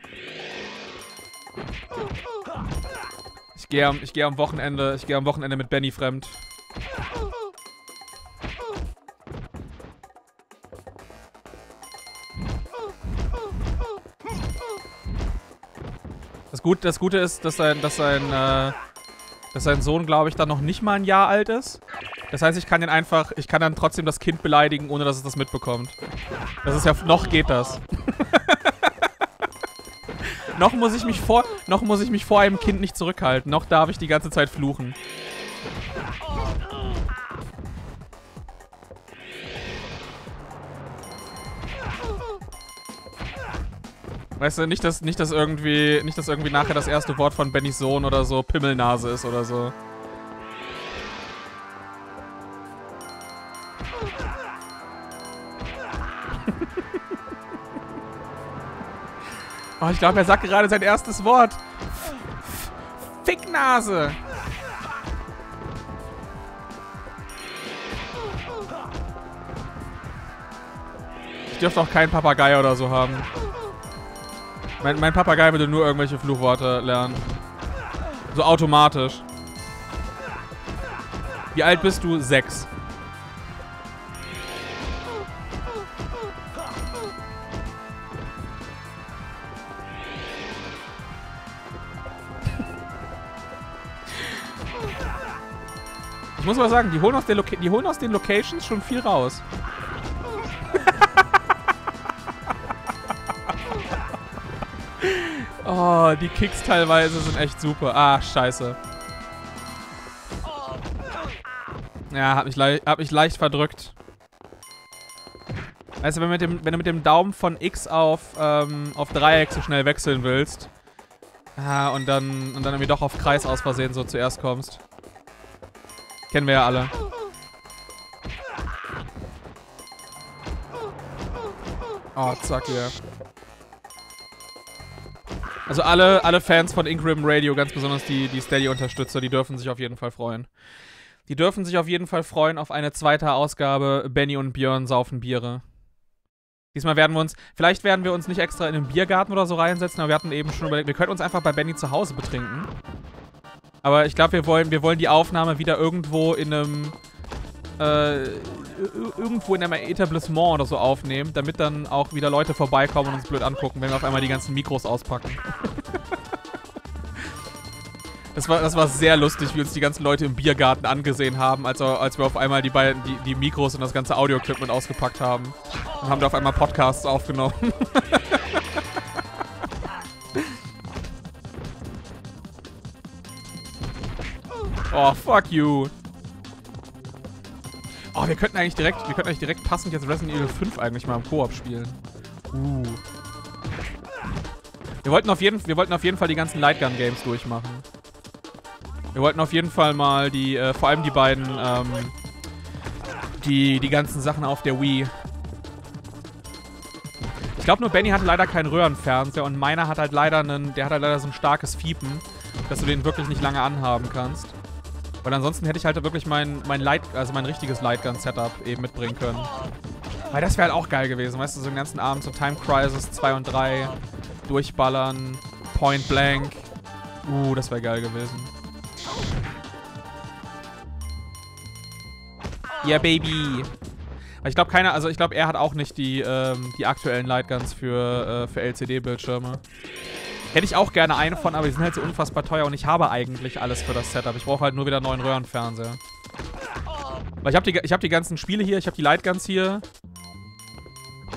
Ich gehe am Wochenende mit Benny fremd. Das Gute ist, dass sein Sohn, glaube ich, dann noch nicht mal ein Jahr alt ist. Das heißt, ich kann dann trotzdem das Kind beleidigen, ohne dass es das mitbekommt. Das ist ja, noch geht das. Noch muss ich mich vor einem Kind nicht zurückhalten. Noch darf ich die ganze Zeit fluchen. Weißt du, nicht dass irgendwie nachher das erste Wort von Bennys Sohn oder so Pimmelnase ist oder so. Oh, ich glaube, er sagt gerade sein erstes Wort. Ficknase. Ich dürfte auch keinen Papagei oder so haben. Mein Papagei würde nur irgendwelche Fluchworte lernen. So automatisch. Wie alt bist du? 6. Ich muss mal sagen, die holen aus den Locations schon viel raus. Oh, die Kicks teilweise sind echt super. Ah, scheiße. Ja, hab mich leicht verdrückt. Weißt du, wenn du mit dem Daumen von X auf Dreieck so schnell wechseln willst, und dann irgendwie doch auf Kreis aus Versehen so zuerst kommst. Kennen wir ja alle. Oh, zack, ja. Yeah. Also alle Fans von Ingrim Radio, ganz besonders die Steady-Unterstützer, die dürfen sich auf jeden Fall freuen. Die dürfen sich auf jeden Fall freuen auf eine zweite Ausgabe Benny und Björn saufen Biere. Diesmal vielleicht werden wir uns nicht extra in den Biergarten oder so reinsetzen, aber wir hatten eben schon überlegt, wir können uns einfach bei Benny zu Hause betrinken. Aber ich glaube, wir wollen die Aufnahme wieder irgendwo in einem Etablissement oder so aufnehmen, damit dann auch wieder Leute vorbeikommen und uns blöd angucken, wenn wir auf einmal die ganzen Mikros auspacken. Das war sehr lustig, wie uns die ganzen Leute im Biergarten angesehen haben, als wir auf einmal die Mikros und das ganze Audio-Equipment ausgepackt haben. Und haben da auf einmal Podcasts aufgenommen. Oh, fuck you. Oh, wir könnten eigentlich direkt passend jetzt Resident Evil 5 eigentlich mal im Koop spielen. Wir wollten auf jeden Fall die ganzen Lightgun-Games durchmachen. Wir wollten auf jeden Fall mal die, vor allem die beiden, die ganzen Sachen auf der Wii. Ich glaube nur Benny hat leider keinen Röhrenfernseher und meiner hat halt leider so ein starkes Fiepen, dass du den wirklich nicht lange anhaben kannst. Weil ansonsten hätte ich halt wirklich mein richtiges Lightgun-Setup eben mitbringen können. Weil das wäre halt auch geil gewesen, weißt du, so den ganzen Abend so Time Crisis 2 und 3 durchballern, Point Blank. Das wäre geil gewesen. Yeah, baby! Ich glaube keiner, also ich glaube er hat auch nicht die, die aktuellen Lightguns für LCD-Bildschirme. Hätte ich auch gerne eine von, aber die sind halt so unfassbar teuer und ich habe eigentlich alles für das Setup. Ich brauche halt nur wieder einen neuen Röhrenfernseher. Weil ich hab die ganzen Spiele hier, ich habe die Lightguns hier.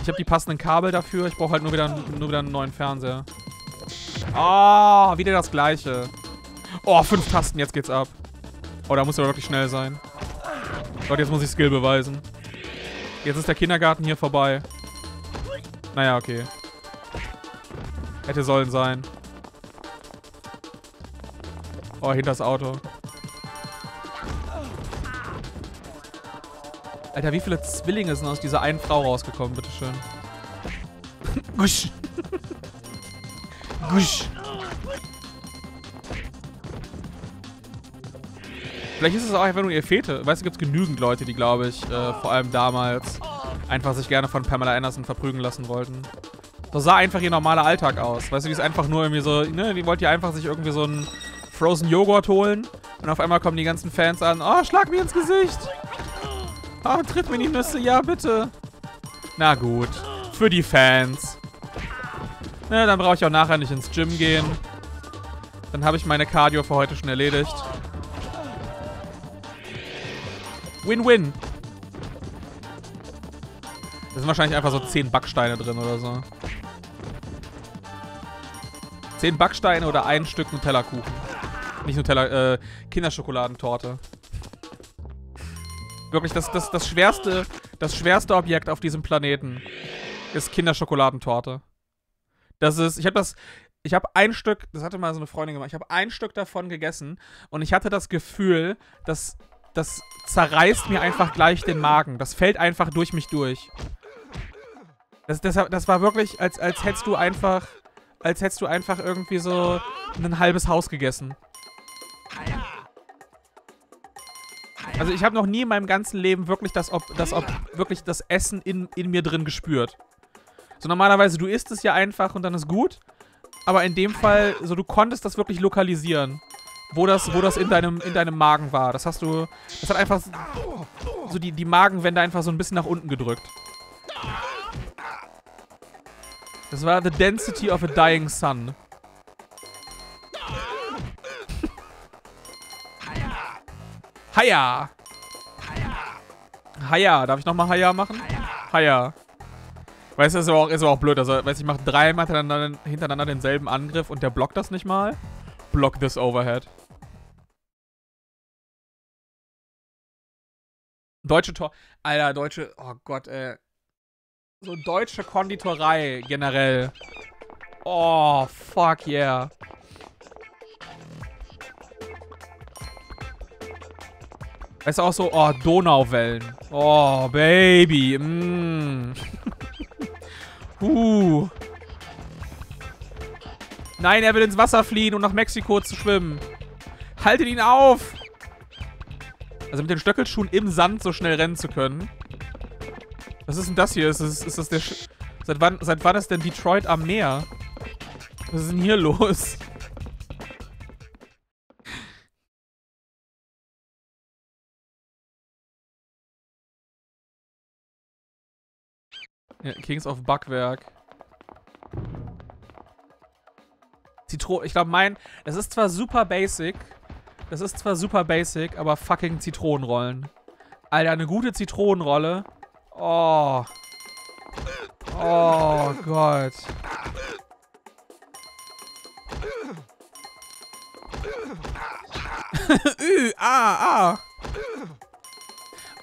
Ich habe die passenden Kabel dafür, ich brauche halt nur wieder einen neuen Fernseher. Oh, wieder das gleiche. Oh, 5 Tasten, jetzt geht's ab. Oh, da muss er wirklich schnell sein. Gott, jetzt muss ich Skill beweisen. Jetzt ist der Kindergarten hier vorbei. Naja, okay. Hätte sollen sein. Oh, hinter das Auto. Alter, wie viele Zwillinge sind aus dieser einen Frau rausgekommen, bitteschön. Gusch. Gusch. Vielleicht ist es auch einfach nur ihr Fete. Weißt du, gibt es genügend Leute, die, glaube ich, vor allem damals einfach sich gerne von Pamela Anderson verprügeln lassen wollten. So sah einfach ihr normaler Alltag aus. Weißt du, die ist einfach nur irgendwie so, ne, die wollte ja einfach sich irgendwie so einen Frozen Joghurt holen und auf einmal kommen die ganzen Fans an. Oh, schlag mir ins Gesicht. Ah, oh, tritt mir die Nüsse. Ja, bitte. Na gut. Für die Fans. Na, dann brauche ich auch nachher nicht ins Gym gehen. Dann habe ich meine Cardio für heute schon erledigt. Win-win. Da sind wahrscheinlich einfach so 10 Backsteine drin oder so. 10 Backsteine oder ein Stück Nutella-Kuchen. Nicht Nutella, Kinderschokoladentorte. Wirklich, das schwerste Objekt auf diesem Planeten ist Kinderschokoladentorte. Das ist, ich habe ein Stück, das hatte mal so eine Freundin gemacht, ich habe ein Stück davon gegessen und ich hatte das Gefühl, dass... Das zerreißt mir einfach gleich den Magen. Das fällt einfach durch mich durch. Das war wirklich, als hättest du einfach irgendwie so ein halbes Haus gegessen. Also ich habe noch nie in meinem ganzen Leben wirklich das Essen in mir drin gespürt. So normalerweise, du isst es ja einfach und dann ist gut. Aber in dem Fall, so du konntest das wirklich lokalisieren. Wo das in deinem Magen war. Das hat einfach so die Magenwände einfach so ein bisschen nach unten gedrückt. Das war the density of a dying sun. Haja! Haja! Darf ich nochmal Haja machen? Haja! Weißt du, das ist aber auch blöd. Also, weißt du, ich mache 3 Mal hintereinander denselben Angriff und der blockt das nicht mal. Block this overhead. Deutsche Tor... Alter, deutsche... Oh Gott, ey. So deutsche Konditorei generell. Oh, fuck yeah. Weißt du auch so... Oh, Donauwellen. Oh, baby. Mm. Nein, er will ins Wasser fliehen, um nach Mexiko zu schwimmen. Haltet ihn auf! Also mit den Stöckelschuhen im Sand so schnell rennen zu können. Was ist denn das hier? Ist das der... Seit wann ist denn Detroit am Meer? Was ist denn hier los? Ja, Kings of Backwerk. Zitronen, ich glaube das ist zwar super basic, aber fucking Zitronenrollen. Alter, eine gute Zitronenrolle. Oh. Oh Gott.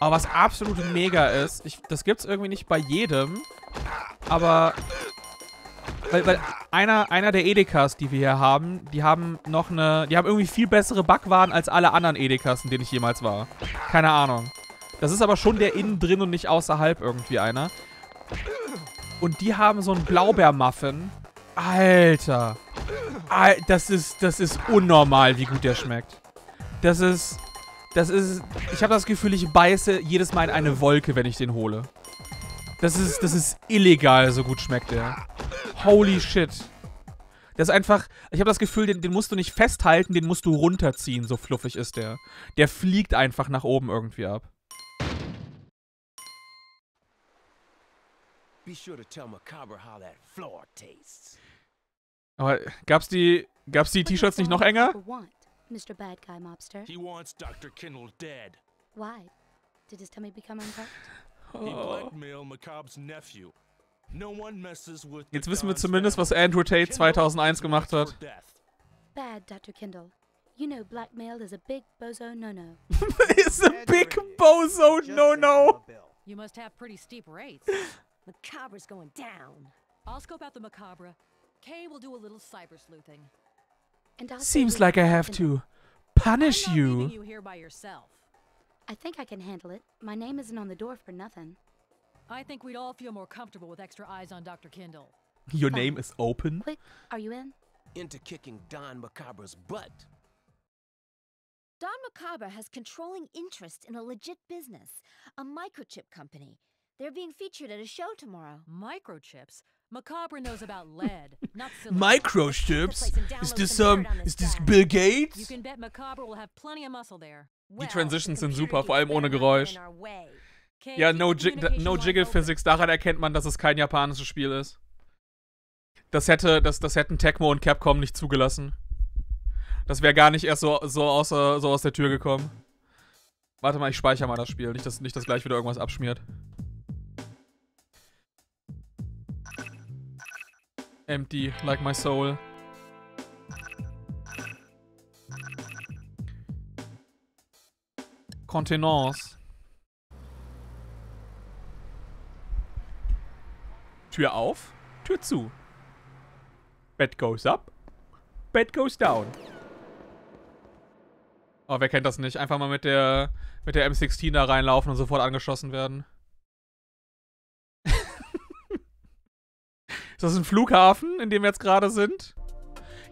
Aber was absolut mega ist, das gibt's irgendwie nicht bei jedem, aber weil einer der Edekas, die wir hier haben, die haben irgendwie viel bessere Backwaren als alle anderen Edekas, in denen ich jemals war. Keine Ahnung. Das ist aber schon der innen drin und nicht außerhalb irgendwie einer. Und die haben so einen Blaubeermuffin. Alter. Das ist unnormal, wie gut der schmeckt. Ich habe das Gefühl, ich beiße jedes Mal in eine Wolke, wenn ich den hole. Das ist illegal, so gut schmeckt der. Holy shit. Das ist einfach, ich habe das Gefühl, den musst du nicht festhalten, den musst du runterziehen, so fluffig ist der. Der fliegt einfach nach oben irgendwie ab. Aber gab's die T-Shirts nicht noch enger? Mr. Bad Guy Mobster. He wants Dr. Kindle dead. Why? Did his tummy become unpacked? He blackmailed McCobb's nephew. No one messes with. Jetzt wissen wir zumindest, was Andrew Tate 2001 gemacht hat. Bad Dr. Kindle. You know blackmail is a big bozo no-no. It's a big bozo no-no. You must have pretty steep rates. Macabre's going down. I'll scope out the Macabre. Kay will do a little cyber sleuthing. Seems like I have to punish you. You here by yourself. I think I can handle it. My name isn't on the door for nothing. I think we'd all feel more comfortable with extra eyes on Dr. Kindle. Your name is open? Quick, are you in? Into kicking Don Macabre's butt. Don Macabre has controlling interest in a legit business, a microchip company. They're being featured at a show tomorrow. Microchips? Macabre knows about lead, not silicon. Microchips? Is this Bill Gates? You can bet Macabre will have plenty of muscle there. Die Transitions sind super, vor allem ohne Geräusch. Ja, no Jiggle Physics, daran erkennt man, dass es kein japanisches Spiel ist. Das hätten Tecmo und Capcom nicht zugelassen. Das wäre gar nicht erst so aus der Tür gekommen. Warte mal, ich speichere mal das Spiel, nicht dass gleich wieder irgendwas abschmiert. Empty, like my soul. Contenance. Tür auf, Tür zu. Bed goes up, bed goes down. Oh, wer kennt das nicht? Einfach mal mit der M16 da reinlaufen und sofort angeschossen werden. Ist das ein Flughafen, in dem wir jetzt gerade sind?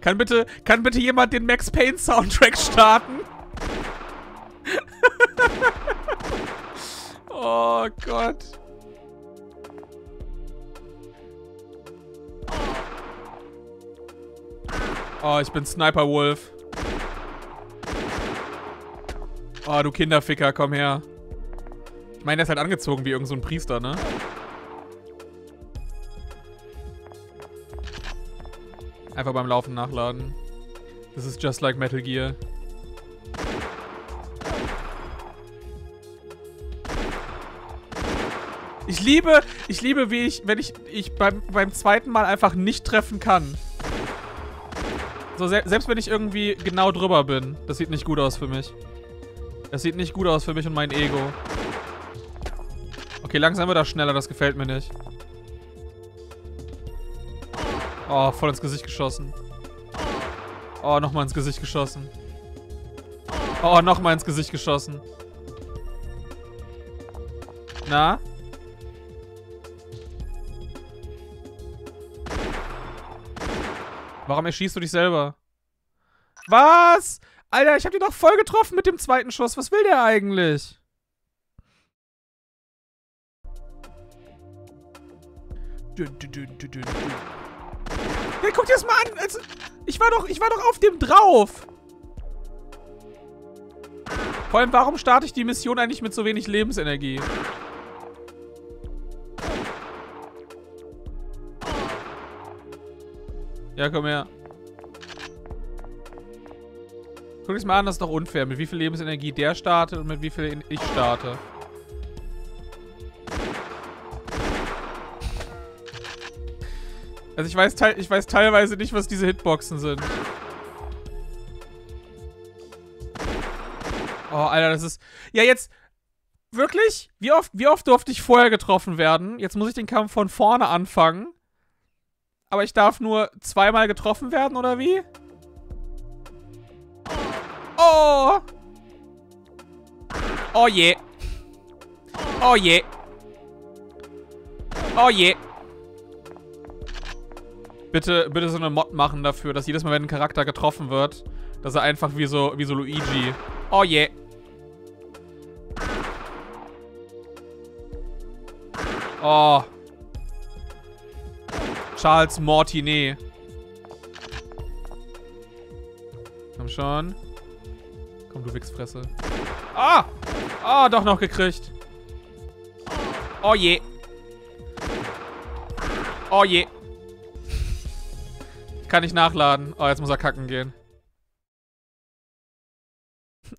Kann bitte jemand den Max Payne Soundtrack starten? Oh Gott. Oh, ich bin Sniper Wolf. Oh, du Kinderficker, komm her. Ich meine, der ist halt angezogen wie irgend so ein Priester, ne? Einfach beim Laufen nachladen. Das ist just like Metal Gear. Ich liebe, wie wenn ich beim zweiten Mal einfach nicht treffen kann. So, selbst wenn ich irgendwie genau drüber bin. Das sieht nicht gut aus für mich. Das sieht nicht gut aus für mich und mein Ego. Okay, langsam wird das schneller, das gefällt mir nicht. Oh, voll ins Gesicht geschossen. Oh, nochmal ins Gesicht geschossen. Oh, nochmal ins Gesicht geschossen. Na? Warum erschießt du dich selber? Was? Alter, ich hab die doch voll getroffen mit dem zweiten Schuss. Was will der eigentlich? Hey, guck dir das mal an! Also, ich war doch auf dem drauf! Vor allem, warum starte ich die Mission eigentlich mit so wenig Lebensenergie? Ja, komm her. Guck dir das mal an, das ist doch unfair. Mit wie viel Lebensenergie der startet und mit wie viel ich starte. Also ich weiß teilweise nicht, was diese Hitboxen sind. Oh, Alter, das ist... Ja, jetzt... Wirklich? Wie oft durfte ich vorher getroffen werden? Jetzt muss ich den Kampf von vorne anfangen. Aber ich darf nur zweimal getroffen werden, oder wie? Oh! Oh je. Oh je. Oh je. Bitte so eine Mod machen dafür, dass jedes Mal, wenn ein Charakter getroffen wird, dass er einfach wie so Luigi. Oh je. Oh. Charles Mortinet. Komm schon. Komm, du Wichsfresse. Ah! Ah, doch noch gekriegt. Oh je. Oh je. Kann ich nachladen. Oh, jetzt muss er kacken gehen.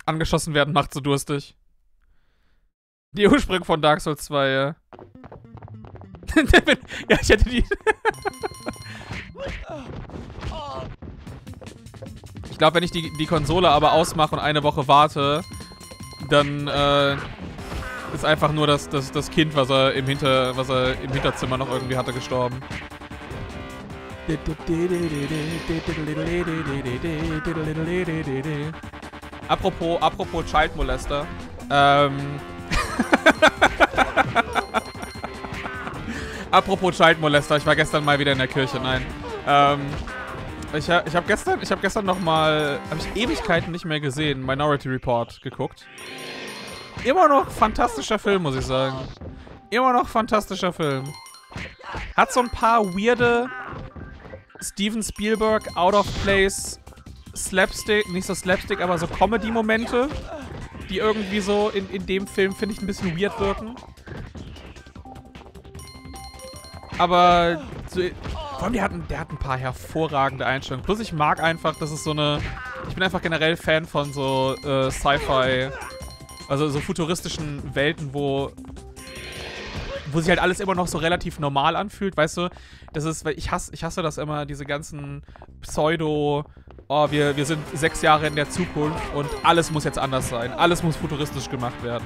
Angeschossen werden macht so durstig. Die Ursprung von Dark Souls 2, ja. Ja, ich hätte die... Ich glaube, wenn ich die Konsole aber ausmache und eine Woche warte, dann ist einfach nur das Kind, was er im Hinterzimmer noch irgendwie hatte, gestorben. Apropos Child Molester. Apropos Child Molester, ich war gestern mal wieder in der Kirche, nein. Ich habe gestern nochmal, habe ich Ewigkeiten nicht mehr gesehen, Minority Report geguckt. Immer noch fantastischer Film, muss ich sagen. Immer noch fantastischer Film. Hat so ein paar weirde Steven Spielberg out of place Slapstick, nicht so Slapstick, aber so Comedy-Momente, die irgendwie so in dem Film, finde ich, ein bisschen weird wirken. Aber so, vor allem, der hat ein paar hervorragende Einstellungen. Plus ich mag einfach, dass es so eine... Ich bin einfach generell Fan von so Sci-Fi, also so futuristischen Welten, wo sich halt alles immer noch so relativ normal anfühlt, weißt du? Das ist, weil ich hasse das immer, diese ganzen Pseudo... Oh, wir sind 6 Jahre in der Zukunft und alles muss jetzt anders sein. Alles muss futuristisch gemacht werden.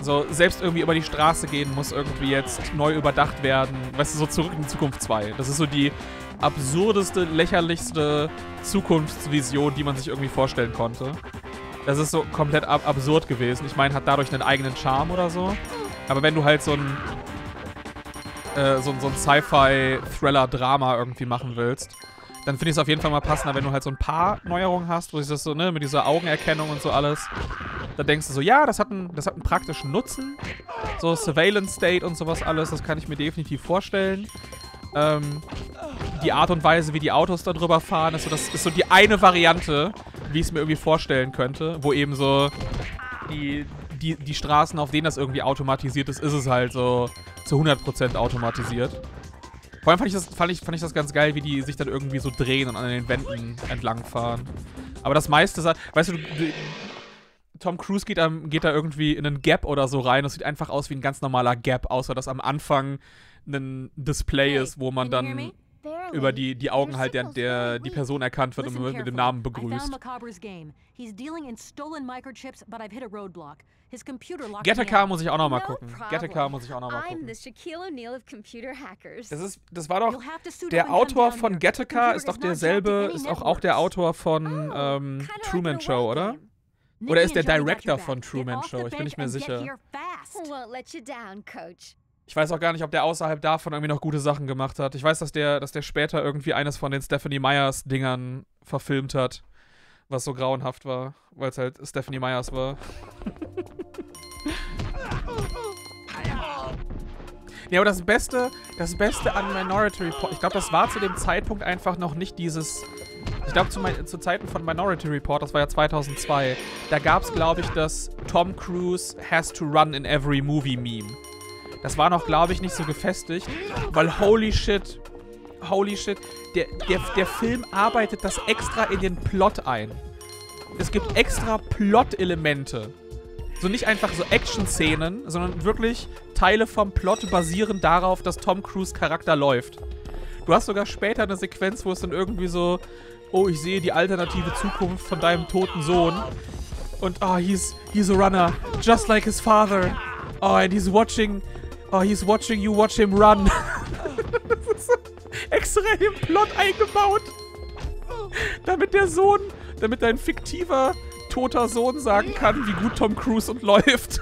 So, selbst irgendwie über die Straße gehen muss irgendwie jetzt neu überdacht werden. Weißt du, so Zurück in Zukunft 2. Das ist so die absurdeste, lächerlichste Zukunftsvision, die man sich irgendwie vorstellen konnte. Das ist so komplett absurd gewesen. Ich meine, hat dadurch einen eigenen Charme oder so. Aber wenn du halt so ein Sci-Fi-Thriller-Drama irgendwie machen willst, dann finde ich es auf jeden Fall mal passender, wenn du halt so ein paar Neuerungen hast, wo sich das so, ne, mit dieser Augenerkennung und so alles. Da denkst du so, ja, das hat einen praktischen Nutzen. So Surveillance State und sowas alles, das kann ich mir definitiv vorstellen. Die Art und Weise, wie die Autos da drüber fahren, das ist so die eine Variante, wie ich es mir irgendwie vorstellen könnte, wo eben so die Straßen, auf denen das irgendwie automatisiert ist es halt so zu 100% automatisiert. Vor allem fand ich das ganz geil, wie die sich dann irgendwie so drehen und an den Wänden entlangfahren. Aber das meiste, weißt du, Tom Cruise geht da irgendwie in einen Gap oder so rein. Das sieht einfach aus wie ein ganz normaler Gap, außer dass am Anfang ein Display ist, wo man dann über die Augen halt die Person erkannt wird und man wird mit dem Namen begrüßt. Gattaca muss ich auch nochmal gucken. Das war doch... Der Autor von Gattaca ist doch derselbe, ist auch der Autor von Truman Show, oder? Oder ist der Director von Truman Show? Ich bin nicht mehr sicher. Ich weiß auch gar nicht, ob der außerhalb davon irgendwie noch gute Sachen gemacht hat. Ich weiß, dass der später irgendwie eines von den Stephenie Meyers-Dingern verfilmt hat, was so grauenhaft war, weil es halt Stephenie Meyers war. Ja, aber das Beste an Minority Report, ich glaube, das war zu dem Zeitpunkt einfach noch nicht dieses... Ich glaube, zu Zeiten von Minority Report, das war ja 2002, da gab es, glaube ich, das Tom Cruise has to run in every movie Meme. Das war noch, glaube ich, nicht so gefestigt, weil holy shit, der Film arbeitet das extra in den Plot ein. Es gibt extra Plot-Elemente. So nicht einfach so Action-Szenen, sondern wirklich Teile vom Plot basieren darauf, dass Tom Cruise Charakter läuft. Du hast sogar später eine Sequenz, wo es dann irgendwie so, oh, ich sehe die alternative Zukunft von deinem toten Sohn. And oh, he's a runner, just like his father. Oh, and he's watching. Oh, he's watching you watch him run. Das ist so extra im Plot eingebaut, damit dein fiktiver toter Sohn sagen kann, wie gut Tom Cruise und läuft.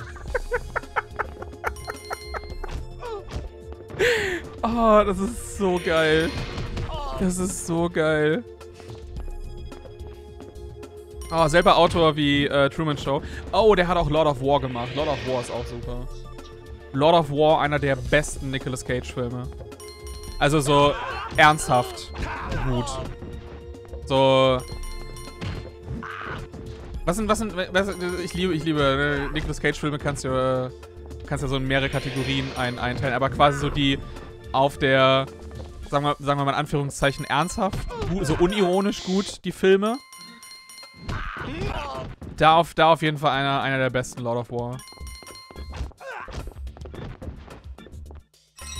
Oh, das ist so geil. Das ist so geil. Oh, selber Autor wie Truman Show. Oh, der hat auch Lord of War gemacht. Lord of War ist auch super. Lord of War, einer der besten Nicolas Cage-Filme. Also so ernsthaft gut. So. Ich liebe Nicolas Cage-Filme, kannst ja so in mehrere Kategorien einteilen. Aber quasi so die auf der, sagen wir mal in Anführungszeichen, ernsthaft, so unironisch gut, die Filme. Da auf jeden Fall einer der besten, Lord of War.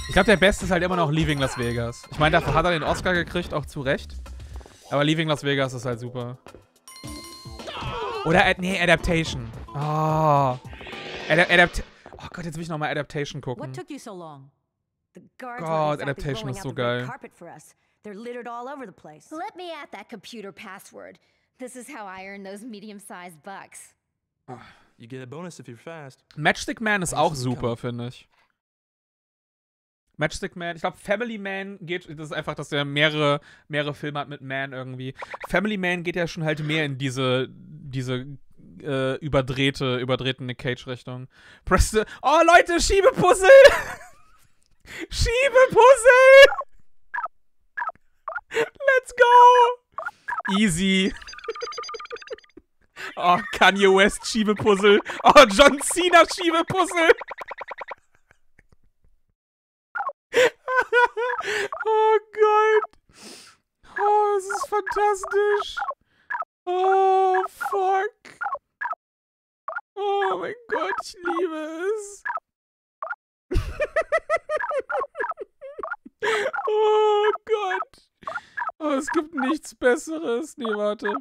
Ich glaube, der beste ist halt immer noch Leaving Las Vegas. Ich meine, dafür hat er den Oscar gekriegt, auch zu Recht. Aber Leaving Las Vegas ist halt super. Oder, nee, Adaptation. Oh. Oh Gott, jetzt will ich nochmal Adaptation gucken. Gott, Adaptation ist so geil. This is how I earn those medium-sized bucks. You get a bonus if you're fast. Matchstick Man ist auch super, finde ich. Matchstick Man, ich glaube Family Man geht, das ist einfach, dass der mehrere Filme hat mit Man irgendwie. Family Man geht ja schon halt mehr in diese überdrehte Nick Cage-Richtung. Oh Leute, Schiebepuzzle! Schiebepuzzle! Let's go! Easy. Oh, Kanye West Schiebepuzzle. Oh, John Cena Schiebepuzzle. Oh Gott. Oh, es ist fantastisch. Oh, fuck. Oh mein Gott, ich liebe es. Oh Gott. Oh, es gibt nichts Besseres. Nee, warte.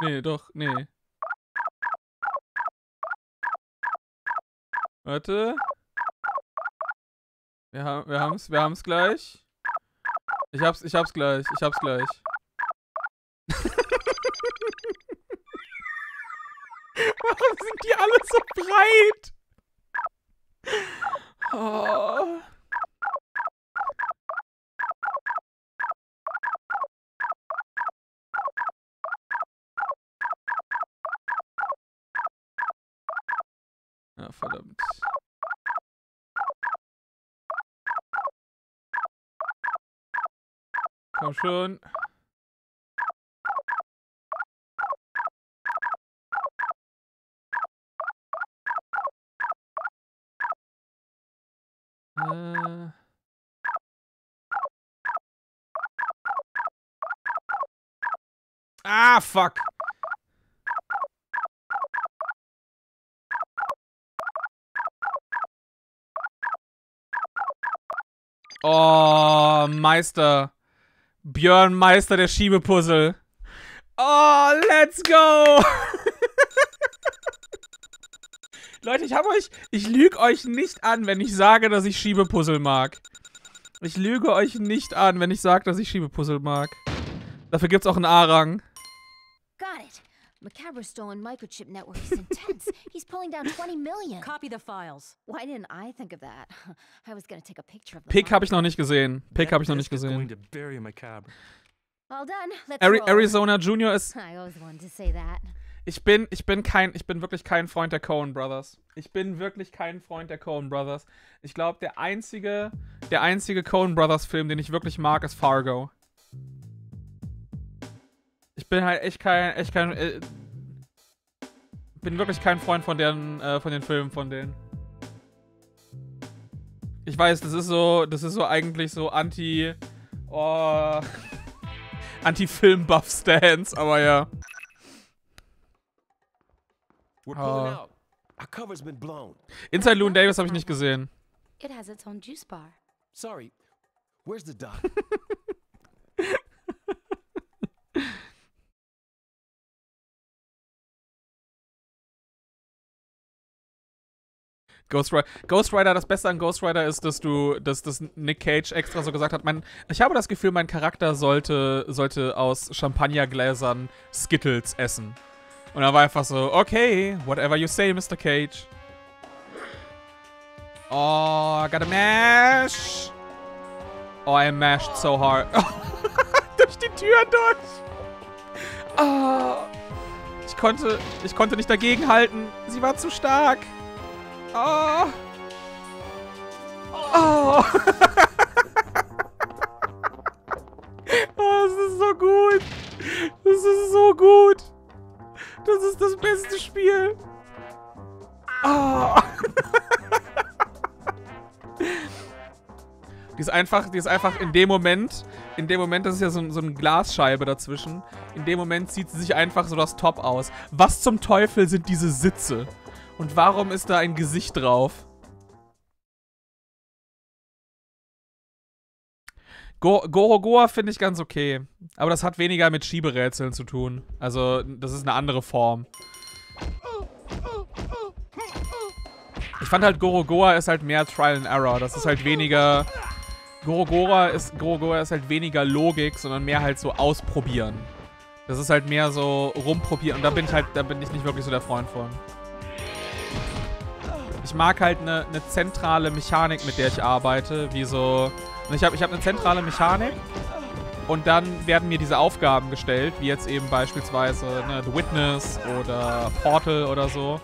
Nee, doch, nee. Warte. Wir haben's gleich. Ich hab's gleich. Warum sind die alle so breit? Oh. Ja, verdammt. Komm schon. Ah, fuck. Oh, Meister. Björn Meister, der Schiebepuzzle. Oh, let's go. Leute, ich lüge euch nicht an, wenn ich sage, dass ich Schiebepuzzle mag. Ich lüge euch nicht an, wenn ich sage, dass ich Schiebepuzzle mag. Dafür gibt's auch einen A-Rang. Got it. Macabre stolen microchip network is intense. He's pulling down 20 million. Copy the files. Why didn't I think of that? I was going to take a picture of the Pick habe ich noch nicht gesehen. Pick habe ich noch nicht gesehen. All done. Let's roll. Arizona Junior ist I always wanted to say that. Ich bin wirklich kein Freund der Coen Brothers. Ich bin wirklich kein Freund der Coen Brothers. Ich glaube, der einzige Coen Brothers Film, den ich wirklich mag, ist Fargo. Ich bin halt bin wirklich kein Freund von den Filmen von denen. Ich weiß, das ist so eigentlich so Anti-Film-Buff-Stance, aber ja. Oh. Inside Llewyn Davis habe ich nicht gesehen. It has its own juice bar. Sorry. Where's the doc? Ghost Rider, das Beste an Ghost Rider ist, dass Nick Cage extra so gesagt hat, ich habe das Gefühl, mein Charakter sollte aus Champagnergläsern Skittles essen. Und er war einfach so, okay, whatever you say, Mr. Cage. Oh, I gotta mash. Oh, I mashed so hard. Durch die Tür durch. Oh, ich konnte nicht dagegen halten. Sie war zu stark. Oh. Oh. Oh, es ist so gut. Das ist so gut. Das ist das beste Spiel. Oh. Die ist einfach in dem Moment, das ist ja so eine Glasscheibe dazwischen, in dem Moment zieht sie sich einfach so das Top aus. Was zum Teufel sind diese Sitze? Und warum ist da ein Gesicht drauf? Gorogoa finde ich ganz okay. Aber das hat weniger mit Schieberätseln zu tun. Also, das ist eine andere Form. Ich fand halt, Gorogoa ist halt mehr Trial and Error. Das ist halt weniger... Gorogoa ist halt weniger Logik, sondern mehr halt so ausprobieren. Das ist halt mehr so rumprobieren. Und da bin ich nicht wirklich so der Freund von. Ich mag halt eine zentrale Mechanik, mit der ich arbeite. Wie so... Ich hab eine zentrale Mechanik und dann werden mir diese Aufgaben gestellt, wie jetzt eben beispielsweise The Witness oder Portal oder so.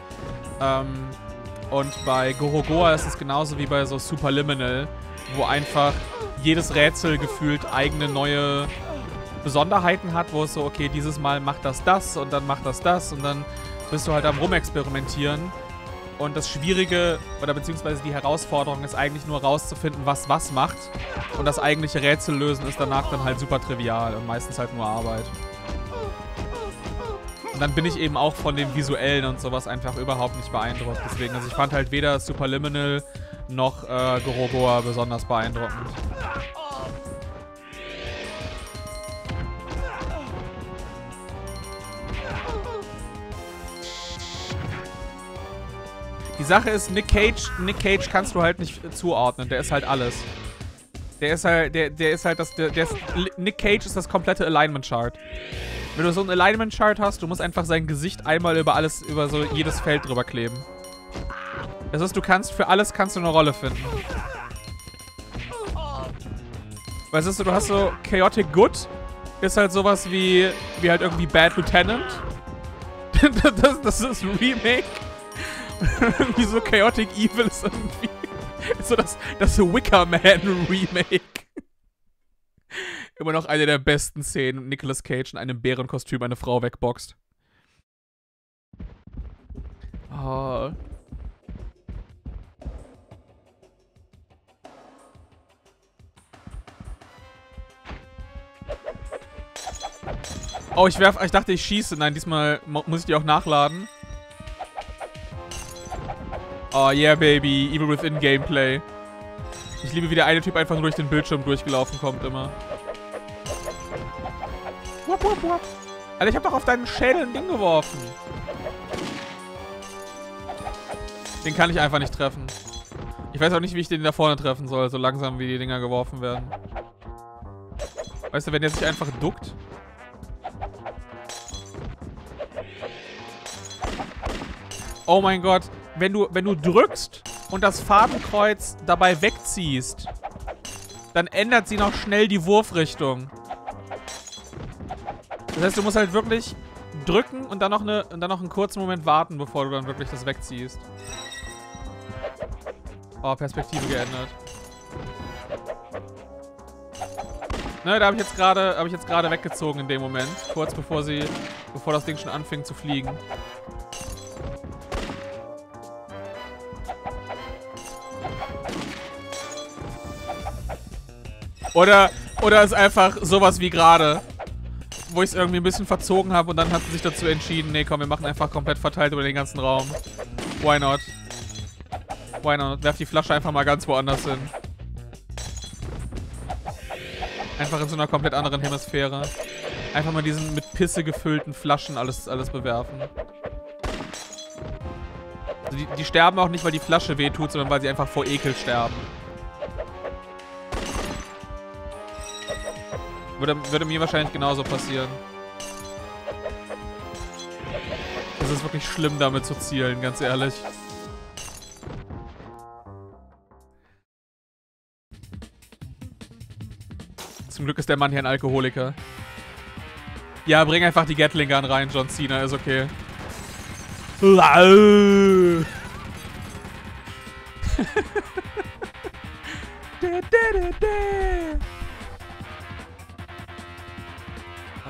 Und bei Gorogoa ist es genauso wie bei so Superliminal, wo einfach jedes Rätsel gefühlt eigene neue Besonderheiten hat, wo es so, okay, dieses Mal macht das und dann macht das und dann bist du halt am Rumexperimentieren. Und das Schwierige, oder beziehungsweise die Herausforderung ist eigentlich nur rauszufinden, was macht. Und das eigentliche Rätsel lösen ist danach dann halt super trivial und meistens halt nur Arbeit. Und dann bin ich eben auch von dem Visuellen und sowas einfach überhaupt nicht beeindruckt. Deswegen, also ich fand halt weder Superliminal noch Gorogoa besonders beeindruckend. Die Sache ist, Nick Cage kannst du halt nicht zuordnen. Der ist halt alles. Nick Cage ist das komplette Alignment-Chart. Wenn du so ein Alignment-Chart hast, du musst einfach sein Gesicht einmal über so jedes Feld drüber kleben. Das heißt, für alles kannst du eine Rolle finden. Weißt du, du hast so Chaotic Good, ist halt sowas wie halt irgendwie Bad Lieutenant. Das ist ein Remake. Irgendwie so Chaotic Evil ist irgendwie so das Wicker Man Remake. Immer noch eine der besten Szenen, Nicolas Cage in einem Bärenkostüm eine Frau wegboxt. Oh. Oh, ich dachte, ich schieße. Nein, diesmal muss ich die auch nachladen. Oh yeah, baby. Evil Within Gameplay. Ich liebe, wie der eine Typ einfach nur durch den Bildschirm durchgelaufen kommt immer. Wupp, wupp, wupp. Alter, ich hab doch auf deinen Schädel ein Ding geworfen. Den kann ich einfach nicht treffen. Ich weiß auch nicht, wie ich den da vorne treffen soll, so langsam wie die Dinger geworfen werden. Weißt du, wenn der sich einfach duckt? Oh mein Gott. Wenn du drückst und das Fadenkreuz dabei wegziehst, dann ändert sie noch schnell die Wurfrichtung. Das heißt, du musst halt wirklich drücken und dann noch einen kurzen Moment warten, bevor du dann wirklich das wegziehst. Oh, Perspektive geändert. Ne, da habe ich jetzt gerade weggezogen in dem Moment, kurz bevor das Ding schon anfing zu fliegen. Oder ist einfach sowas wie gerade, wo ich es irgendwie ein bisschen verzogen habe und dann hat sie sich dazu entschieden, nee komm, wir machen einfach komplett verteilt über den ganzen Raum. Why not? Why not? Werf die Flasche einfach mal ganz woanders hin. Einfach in so einer komplett anderen Hemisphäre. Einfach mal diesen mit Pisse gefüllten Flaschen alles bewerfen. Die sterben auch nicht, weil die Flasche wehtut, sondern weil sie einfach vor Ekel sterben. Würde mir wahrscheinlich genauso passieren. Es ist wirklich schlimm, damit zu zielen, ganz ehrlich. Zum Glück ist der Mann hier ein Alkoholiker. Ja, bring einfach die Gatling Gun rein, John Cena, ist okay.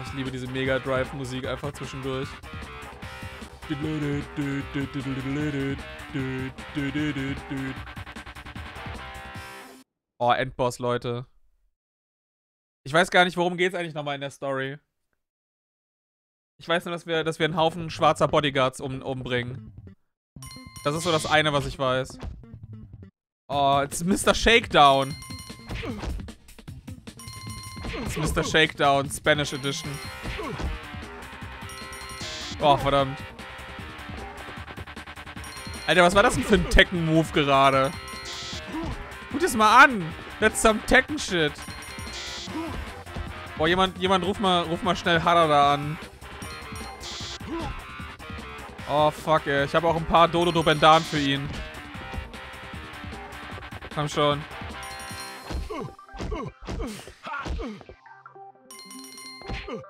Ich liebe diese Mega Drive Musik einfach zwischendurch. Oh, Endboss, Leute. Ich weiß gar nicht, worum geht's eigentlich nochmal in der Story. Ich weiß nur, dass wir einen Haufen schwarzer Bodyguards umbringen. Das ist so das eine, was ich weiß. Oh, it's Mr. Shakedown. It's Mr. Shakedown, Spanish Edition. Oh, verdammt. Alter, was war das denn für ein Tekken-Move gerade? Guck das mal an. That's some Tekken-Shit. Boah, jemand ruf mal schnell Harada an. Oh, fuck, ey. Ich habe auch ein paar Dododo-Bendan für ihn. Komm schon.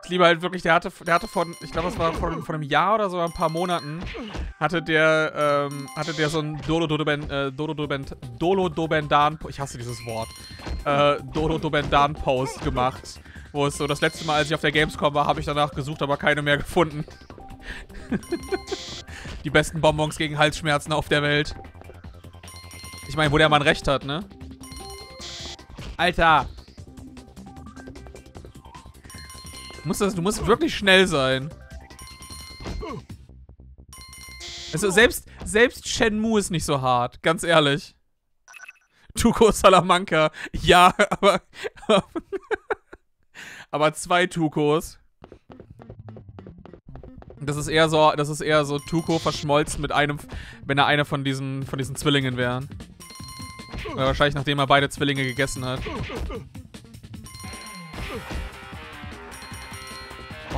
Ich liebe halt wirklich, der hatte von, ich glaube, das war von einem Jahr oder so, ein paar Monaten, hatte der so ein Dododo-Bendan, ich hasse dieses Wort, Dododo-Bendan-Post gemacht. Wo es so, das letzte Mal, als ich auf der Gamescom war, habe ich danach gesucht, aber keine mehr gefunden. Die besten Bonbons gegen Halsschmerzen auf der Welt. Ich meine, wo der Mann recht hat, ne? Alter! Du musst wirklich schnell sein. Also selbst Shenmue ist nicht so hart, ganz ehrlich. Tuco Salamanca. Ja, aber zwei Tucos. Das ist eher so Tuco verschmolzen mit einem, wenn er einer von diesen Zwillingen wären. Oder wahrscheinlich nachdem er beide Zwillinge gegessen hat.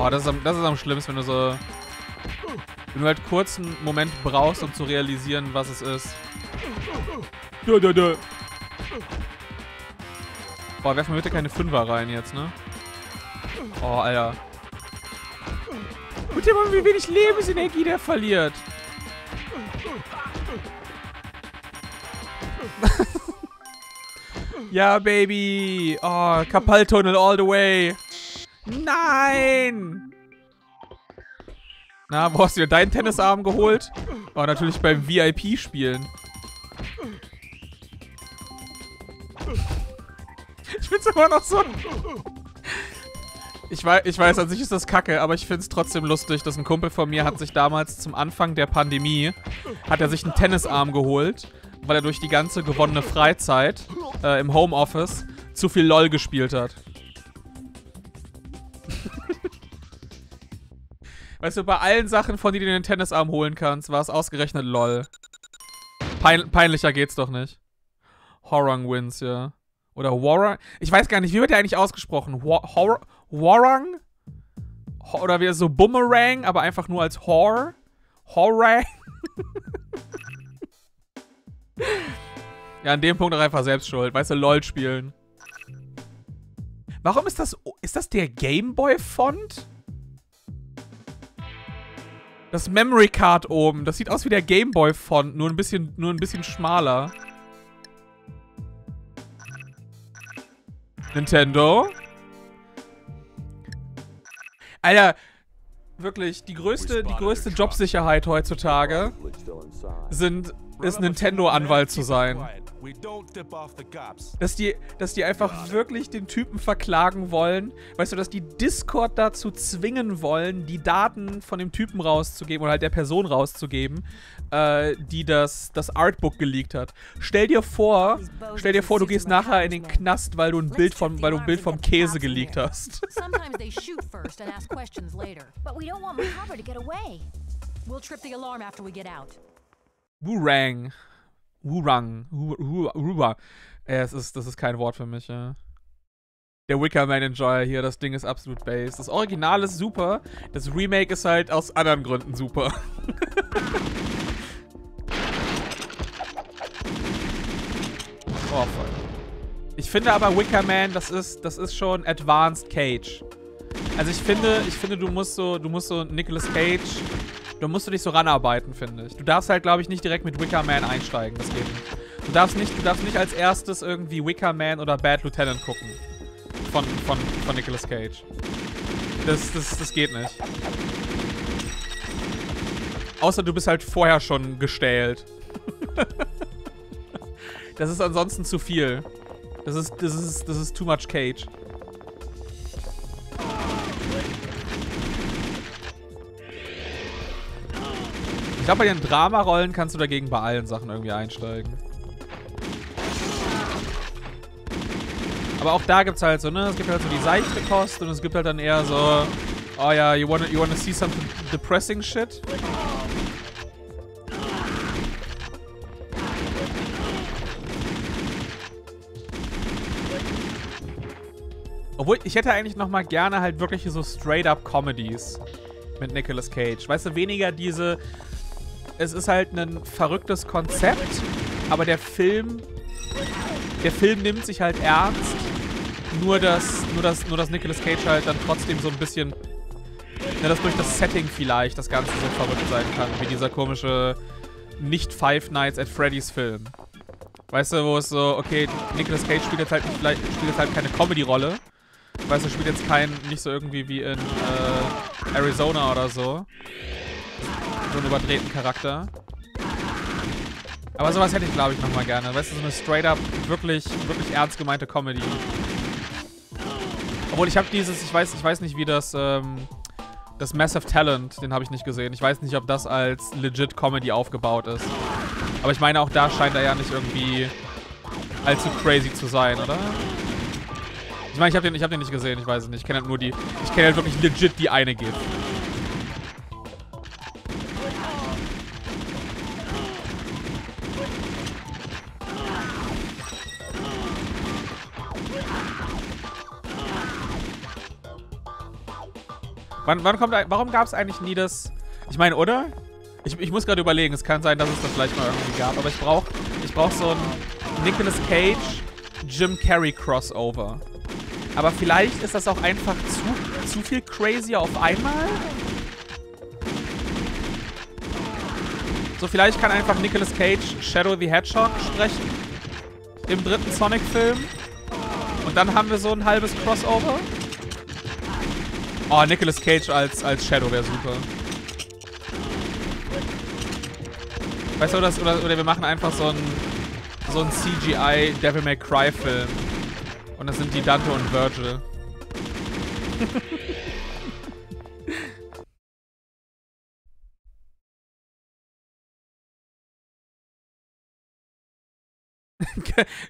Oh, das ist am schlimmsten, wenn du halt kurz einen Moment brauchst, um zu realisieren, was es ist. Boah, werfen wir bitte keine Fünfer rein jetzt, ne? Oh, Alter. Guck dir mal, wie wenig Lebensenergie der verliert. Ja, Baby. Oh, Kapaltunnel all the way. Nein! Na, wo hast du dir deinen Tennisarm geholt? War natürlich beim VIP-Spielen. Ich find's immer noch so... Ich weiß, an sich ist das kacke, aber ich find's trotzdem lustig, dass ein Kumpel von mir hat sich damals zum Anfang der Pandemie, hat er sich einen Tennisarm geholt, weil er durch die ganze gewonnene Freizeit im Homeoffice zu viel LOL gespielt hat. Weißt du, bei allen Sachen, von denen du den Tennisarm holen kannst, war es ausgerechnet LOL. Peinlicher geht's doch nicht. Horang wins, ja. Oder Warang. Ich weiß gar nicht, wie wird der eigentlich ausgesprochen? Warang? Oder wie so Boomerang, aber einfach nur als Hor? Horang? Ja, an dem Punkt auch einfach selbst schuld. Weißt du, LOL spielen. Warum ist das der Gameboy-Font? Das Memory Card oben, das sieht aus wie der Gameboy-Font, nur ein bisschen schmaler. Nintendo? Alter, wirklich, die größte Jobsicherheit heutzutage ist Nintendo-Anwalt zu sein. Dass die einfach wirklich den Typen verklagen wollen. Weißt du, dass die Discord dazu zwingen wollen, die Daten von dem Typen rauszugeben oder halt der Person rauszugeben, die das Artbook geleakt hat. Stell dir vor, du gehst nachher in den Knast, weil du ein Bild vom Käse geleakt hast. Wurang. Wurang. Wurang. Das ist kein Wort für mich, ja. Der Wickerman Enjoyer hier, das Ding ist absolut base. Das Original ist super, das Remake ist halt aus anderen Gründen super. Oh, voll. Ich finde aber Wickerman, das ist schon Advanced Cage. Also ich finde, du musst so Nicolas Cage, da musst du dich so ranarbeiten, finde ich. Du darfst halt, glaube ich, nicht direkt mit Wickerman einsteigen, das geht nicht. Du darfst nicht als erstes irgendwie Wickerman oder Bad Lieutenant gucken. Von Nicolas Cage. Das geht nicht. Außer du bist halt vorher schon gestählt. Das ist ansonsten zu viel. Das ist too much Cage. Ich glaube, bei den Dramarollen kannst du dagegen bei allen Sachen irgendwie einsteigen. Aber auch da gibt's halt so, ne, es gibt halt so die seichte Kost und es gibt halt dann eher so, oh ja, you wanna see some depressing shit? Obwohl, ich hätte eigentlich nochmal gerne halt wirklich so Straight-Up-Comedies mit Nicolas Cage. Weißt du, weniger diese, es ist halt ein verrücktes Konzept, aber der Film nimmt sich halt ernst. Nur dass Nicolas Cage halt dann trotzdem so ein bisschen, ja, dass durch das Setting vielleicht das Ganze so verrückt sein kann, wie dieser komische nicht Five Nights at Freddy's Film. Weißt du, wo es so, okay, Nicolas Cage spielt jetzt halt nicht, vielleicht spielt jetzt halt keine Comedy-Rolle. Weißt du, spielt jetzt keinen, nicht so irgendwie wie in Arizona oder so. So einen überdrehten Charakter. Aber sowas hätte ich, glaube ich, nochmal gerne. Weißt du, so eine straight-up, wirklich ernst gemeinte Comedy. Obwohl, ich habe dieses, ich weiß nicht, wie das, das Massive Talent, den habe ich nicht gesehen. Ich weiß nicht, ob das als legit Comedy aufgebaut ist. Aber ich meine, auch da scheint er ja nicht irgendwie allzu crazy zu sein, oder? Ich meine, ich hab den nicht gesehen, ich weiß es nicht. Ich kenne halt nur die, ich kenne halt wirklich legit die eine GIF. Warum gab es eigentlich nie das? Ich meine, oder? Ich muss gerade überlegen. Es kann sein, dass es das vielleicht mal irgendwie gab. Aber ich brauch so ein Nicolas Cage, Jim Carrey Crossover. Aber vielleicht ist das auch einfach zu viel crazy auf einmal. So, vielleicht kann einfach Nicolas Cage Shadow the Hedgehog sprechen im dritten Sonic-Film. Und dann haben wir so ein halbes Crossover. Oh, Nicolas Cage als Shadow wäre super. Weißt du, oder wir machen einfach so ein CGI Devil May Cry Film. Und das sind die Dante und Virgil.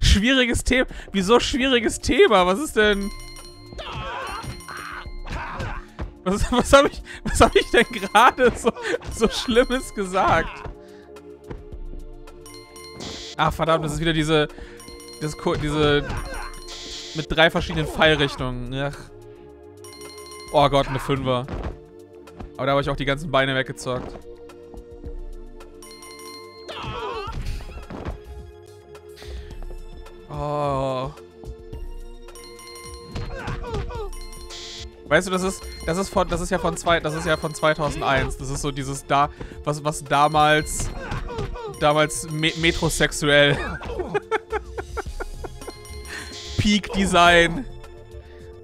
Schwieriges Thema. Wieso schwieriges Thema? Was ist denn... Was hab ich denn gerade so Schlimmes gesagt? Ach, verdammt, das ist wieder diese mit drei verschiedenen Pfeilrichtungen. Ach. Oh Gott, eine Fünfer. Aber da habe ich auch die ganzen Beine weggezockt. Oh. Weißt du, das ist ja von 2001. Das ist so dieses da, was damals metrosexuell. Peak Design.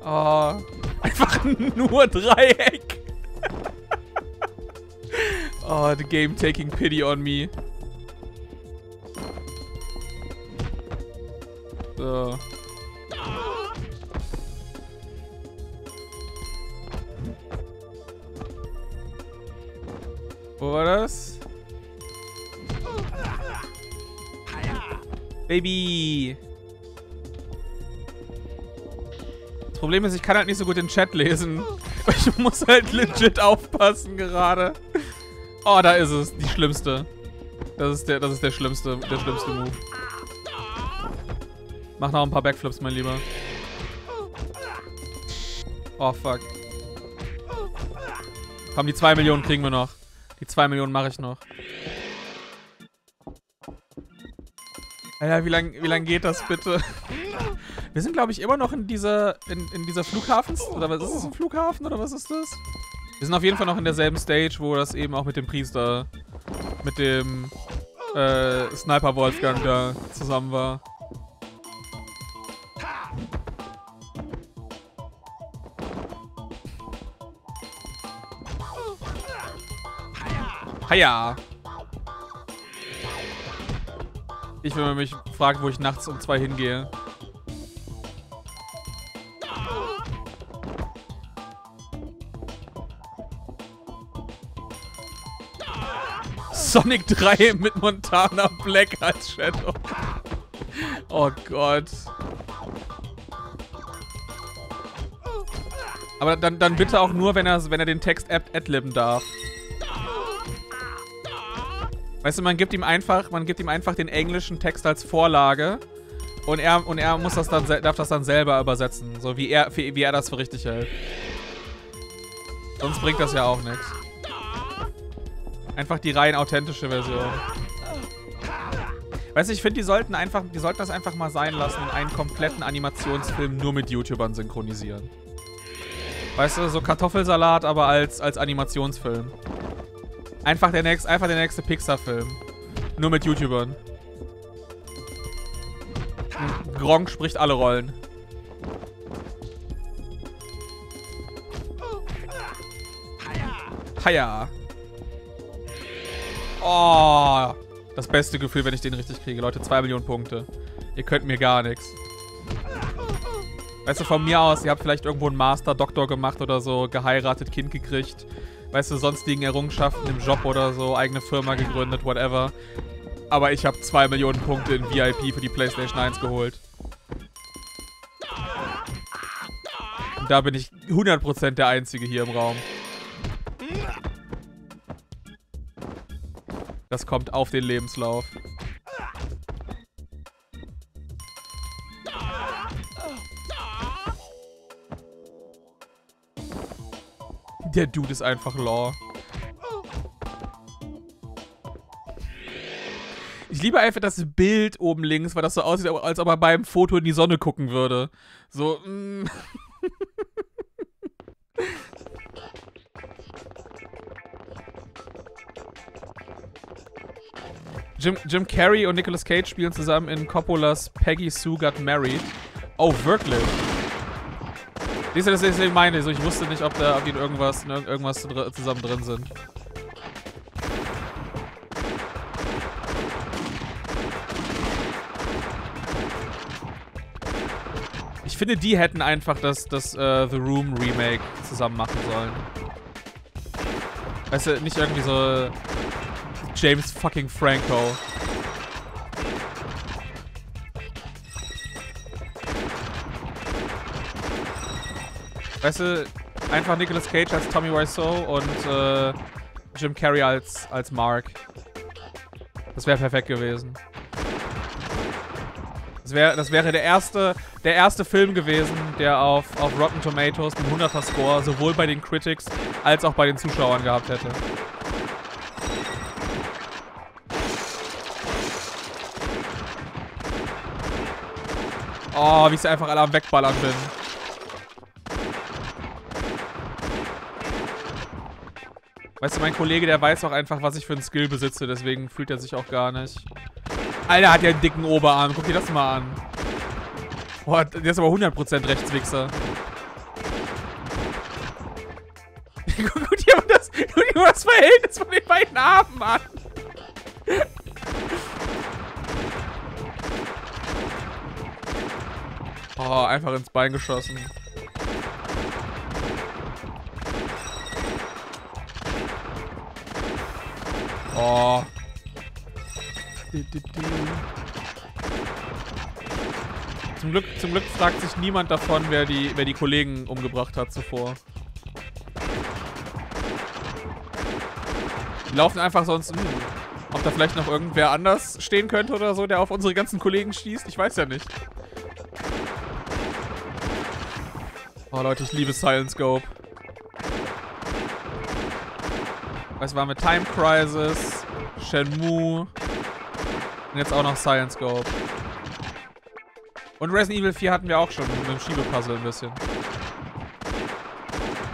Oh, einfach nur Dreieck. Oh, the game taking pity on me. So. Wo war das? Baby! Das Problem ist, ich kann halt nicht so gut den Chat lesen. Ich muss halt legit aufpassen gerade. Oh, da ist es. Die schlimmste. Das ist der schlimmste Move. Mach noch ein paar Backflips, mein Lieber. Oh, fuck. Komm, die 2 Millionen kriegen wir noch. Die 2 Millionen mache ich noch. Alter, wie lang geht das bitte? Wir sind, glaube ich, immer noch in dieser Flughafens... Oder was ist das, ein Flughafen? Oder was ist das? Wir sind auf jeden Fall noch in derselben Stage, wo das eben auch mit dem Priester... mit dem... Sniper Wolfgang da zusammen war. Haja! Ich will mich fragen, wo ich nachts um 2 hingehe. Sonic 3 mit Montana Black als Shadow. Oh Gott. Aber dann bitte auch nur, wenn er den Text adlibben darf. Weißt du, man gibt ihm einfach den englischen Text als Vorlage und er muss das dann, darf das dann selber übersetzen, so wie er das für richtig hält. Sonst bringt das ja auch nichts. Einfach die rein authentische Version. Weißt du, ich finde, die sollten das einfach mal sein lassen und einen kompletten Animationsfilm nur mit YouTubern synchronisieren. Weißt du, so Kartoffelsalat, aber als Animationsfilm. Einfach der nächste Pixar-Film. Nur mit YouTubern. Gronk spricht alle Rollen. Haja. Oh. Das beste Gefühl, wenn ich den richtig kriege. Leute, 2 Millionen Punkte. Ihr könnt mir gar nichts. Weißt du, von mir aus, ihr habt vielleicht irgendwo einen Master, Doktor gemacht oder so, geheiratet, Kind gekriegt. Weißt du, sonstigen Errungenschaften im Job oder so, eigene Firma gegründet, whatever. Aber ich habe 2 Millionen Punkte in VIP für die PlayStation 1 geholt. Und da bin ich 100% der Einzige hier im Raum. Das kommt auf den Lebenslauf. Der Dude ist einfach lore. Ich liebe einfach das Bild oben links, weil das so aussieht, als ob er beim Foto in die Sonne gucken würde. So, Jim Carrey und Nicolas Cage spielen zusammen in Coppolas Peggy Sue Got Married. Oh, wirklich? Siehst du, das ist eben meine. Ich wusste nicht, ob die in irgendwas zusammen drin sind. Ich finde, die hätten einfach das The Room Remake zusammen machen sollen. Weißt du, nicht irgendwie so James fucking Franco. Weißt du, einfach Nicolas Cage als Tommy Wiseau und Jim Carrey als Mark. Das wäre perfekt gewesen. Das wäre der erste Film gewesen, der auf Rotten Tomatoes einen 100er Score sowohl bei den Critics als auch bei den Zuschauern gehabt hätte. Oh, wie ich sie einfach alle am Wegballern bin. Weißt du, mein Kollege, der weiß auch einfach, was ich für einen Skill besitze, deswegen fühlt er sich auch gar nicht. Alter, hat ja einen dicken Oberarm. Guck dir das mal an. Boah, der ist aber 100% Rechtswichser. Guck dir mal das Verhältnis von den beiden Armen an. Oh, einfach ins Bein geschossen. Oh. Zum Glück fragt sich niemand davon, wer die Kollegen umgebracht hat zuvor. Die laufen einfach sonst. Ob da vielleicht noch irgendwer anders stehen könnte oder so, der auf unsere ganzen Kollegen schießt. Ich weiß ja nicht. Oh Leute, ich liebe Silent Scope. Das war mit Time Crisis, Shenmue und jetzt auch noch Silent Scope. Und Resident Evil 4 hatten wir auch schon mit dem Schiebepuzzle ein bisschen.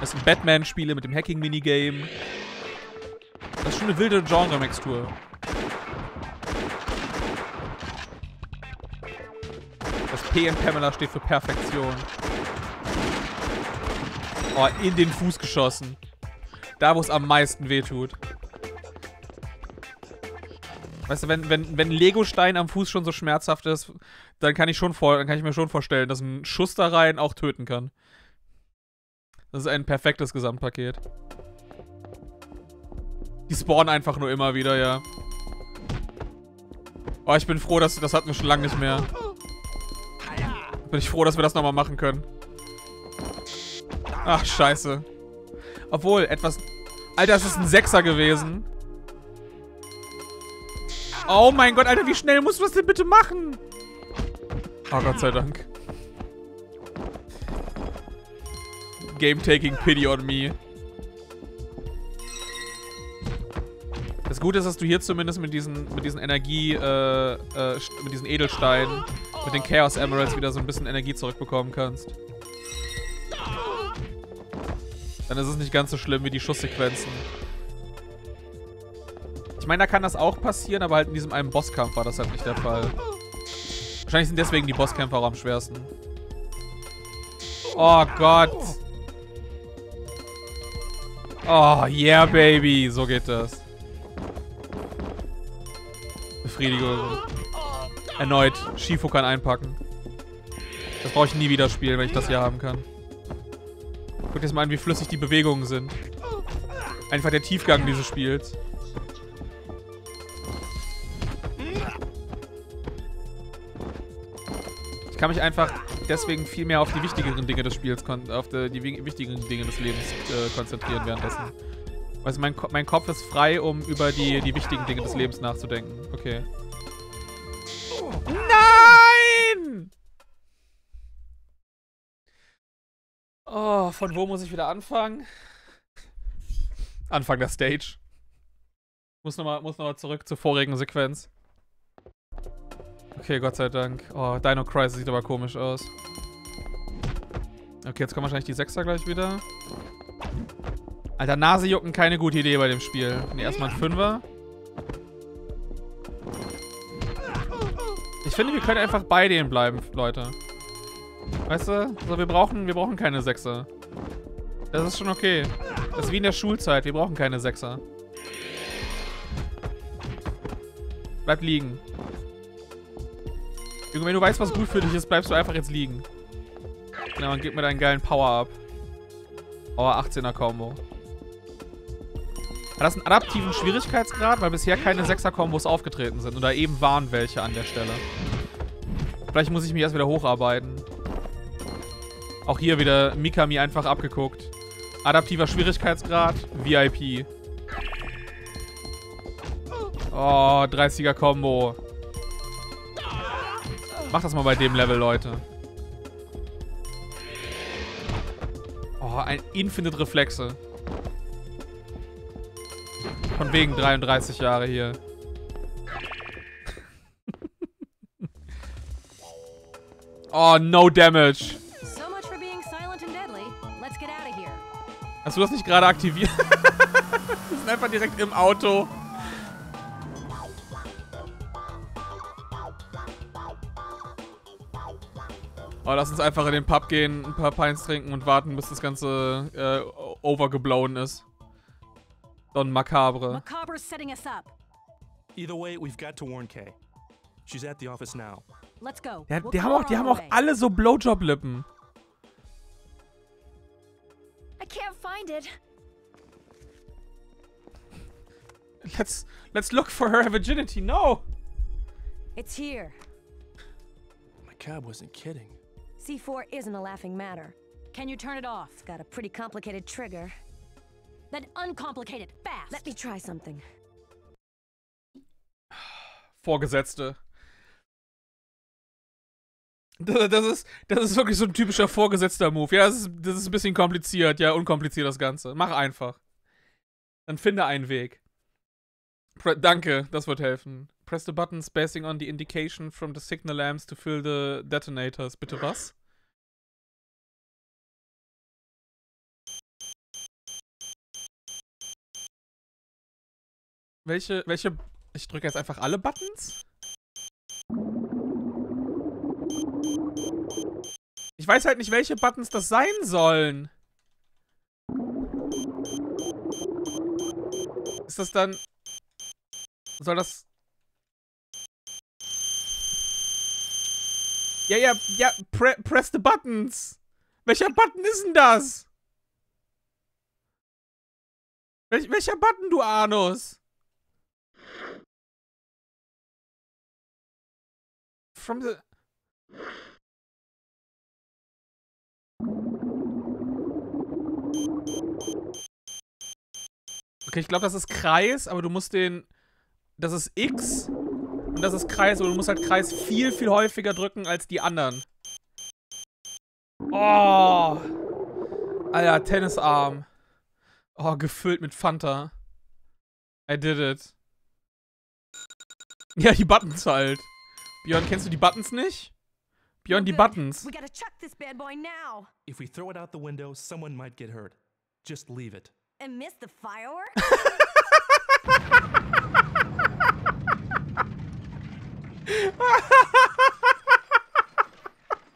Das sind Batman-Spiele mit dem Hacking-Minigame. Das ist schon eine wilde Genre-Mixtur. Das P in Pamela steht für Perfektion. Oh, in den Fuß geschossen. Da, wo es am meisten wehtut. Weißt du, wenn Legostein am Fuß schon so schmerzhaft ist, dann kann ich mir schon vorstellen, dass ein Schuss da rein auch töten kann. Das ist ein perfektes Gesamtpaket. Die spawnen einfach nur immer wieder, ja. Oh, ich bin froh, dass das hatten wir schon lange nicht mehr. Bin ich froh, dass wir das nochmal machen können. Ach, scheiße. Obwohl, etwas... Alter, es ist ein Sechser gewesen. Oh mein Gott, Alter, wie schnell musst du das denn bitte machen? Oh, Gott sei Dank. Game taking pity on me. Das Gute ist, dass du hier zumindest mit diesen Edelsteinen, mit den Chaos Emeralds wieder so ein bisschen Energie zurückbekommen kannst. Dann ist es nicht ganz so schlimm wie die Schusssequenzen. Ich meine, da kann das auch passieren, aber halt in diesem einen Bosskampf war das halt nicht der Fall. Wahrscheinlich sind deswegen die Bosskämpfe auch am schwersten. Oh Gott. Oh, yeah, baby. So geht das. Befriedigung. Erneut. Shifu kann einpacken. Das brauche ich nie wieder spielen, wenn ich das hier haben kann. Guck dir das mal an, wie flüssig die Bewegungen sind. Einfach der Tiefgang dieses Spiels. Ich kann mich einfach deswegen viel mehr auf die wichtigeren Dinge des Spiels, wichtigeren Dinge des Lebens konzentrieren währenddessen. Also mein Kopf ist frei, um über die wichtigen Dinge des Lebens nachzudenken. Okay. Nein! Oh, von wo muss ich wieder anfangen? Anfang der Stage. Muss nochmal zurück zur vorigen Sequenz. Okay, Gott sei Dank. Oh, Dino Crisis sieht aber komisch aus. Okay, jetzt kommen wahrscheinlich die Sechser gleich wieder. Alter, Nase jucken, keine gute Idee bei dem Spiel. Nee, erstmal ein Fünfer. Ich finde, wir können einfach bei denen bleiben, Leute. Weißt du? So, wir brauchen keine Sechser. Das ist schon okay. Das ist wie in der Schulzeit. Wir brauchen keine Sechser. Bleib liegen. Junge, wenn du weißt, was gut für dich ist, bleibst du einfach jetzt liegen. Genau, und gib mir deinen geilen Power-Up. Oh, 18er-Kombo. Hat das einen adaptiven Schwierigkeitsgrad? Weil bisher keine 6er-Kombos aufgetreten sind. Oder eben waren welche an der Stelle. Vielleicht muss ich mich erst wieder hocharbeiten. Auch hier wieder Mikami einfach abgeguckt. Adaptiver Schwierigkeitsgrad, VIP. Oh, 30er-Kombo. Mach das mal bei dem Level, Leute. Oh, ein Infinite Reflexe. Von wegen 33 Jahre hier. Oh, no damage. Hast du das nicht gerade aktiviert? Wir sind einfach direkt im Auto. Oh, lass uns einfach in den Pub gehen, ein paar Pints trinken und warten, bis das Ganze overgeblown ist. Don Macabre. Die haben auch alle so Blowjob-Lippen. Let's look for her virginity. No. It's here. Macabre wasn't kidding. C4 isn't a laughing matter. Can you turn it off? It's got a pretty complicated trigger. Then uncomplicate it, fast! Let me try something. Vorgesetzte. Das ist wirklich so ein typischer Vorgesetzter-Move. Ja, das ist ein bisschen kompliziert. Ja, unkompliziert das Ganze. Mach einfach. Dann finde einen Weg. Danke, das wird helfen. Press the buttons basing on the indication from the signal lamps to fill the detonators. Bitte was? Welche? Ich drücke jetzt einfach alle Buttons? Ich weiß halt nicht, welche Buttons das sein sollen. Ist das dann... Soll das... Ja, press the buttons. Welcher Button ist denn das? Welcher Button, du Anus? From the... Okay, ich glaube, das ist Kreis, aber du musst den... Das ist X und das ist Kreis, aber du musst halt Kreis viel, viel häufiger drücken als die anderen. Oh! Alter, Tennisarm. Oh, gefüllt mit Fanta. I did it. Ja, die Buttons halt. Björn, kennst du die Buttons nicht? Björn, die Buttons. If we throw it out the window, someone might get hurt. Just leave it. And miss the fireworks?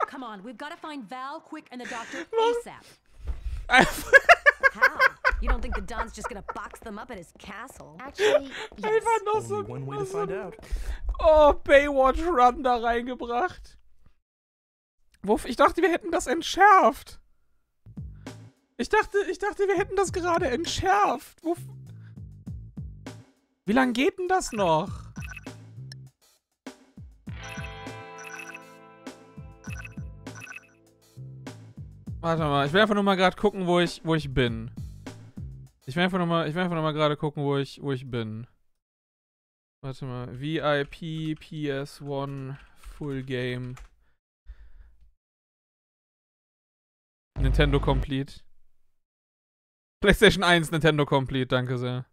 Come on, we've got to find Val quick and the doctor ASAP. How? You don't think the Don's just gonna box them up at his castle? Actually, yes. Only one way to find out. Oh, Baywatch Run da reingebracht. Ich dachte, wir hätten das entschärft. Ich dachte, wir hätten das gerade entschärft. Wie lange geht denn das noch? Warte mal, ich will einfach nur mal gerade gucken, wo ich bin. Ich will einfach nur mal gerade gucken, wo ich bin. Warte mal, VIP PS1 Full Game. Nintendo Complete. PlayStation 1 Nintendo Complete, danke sehr.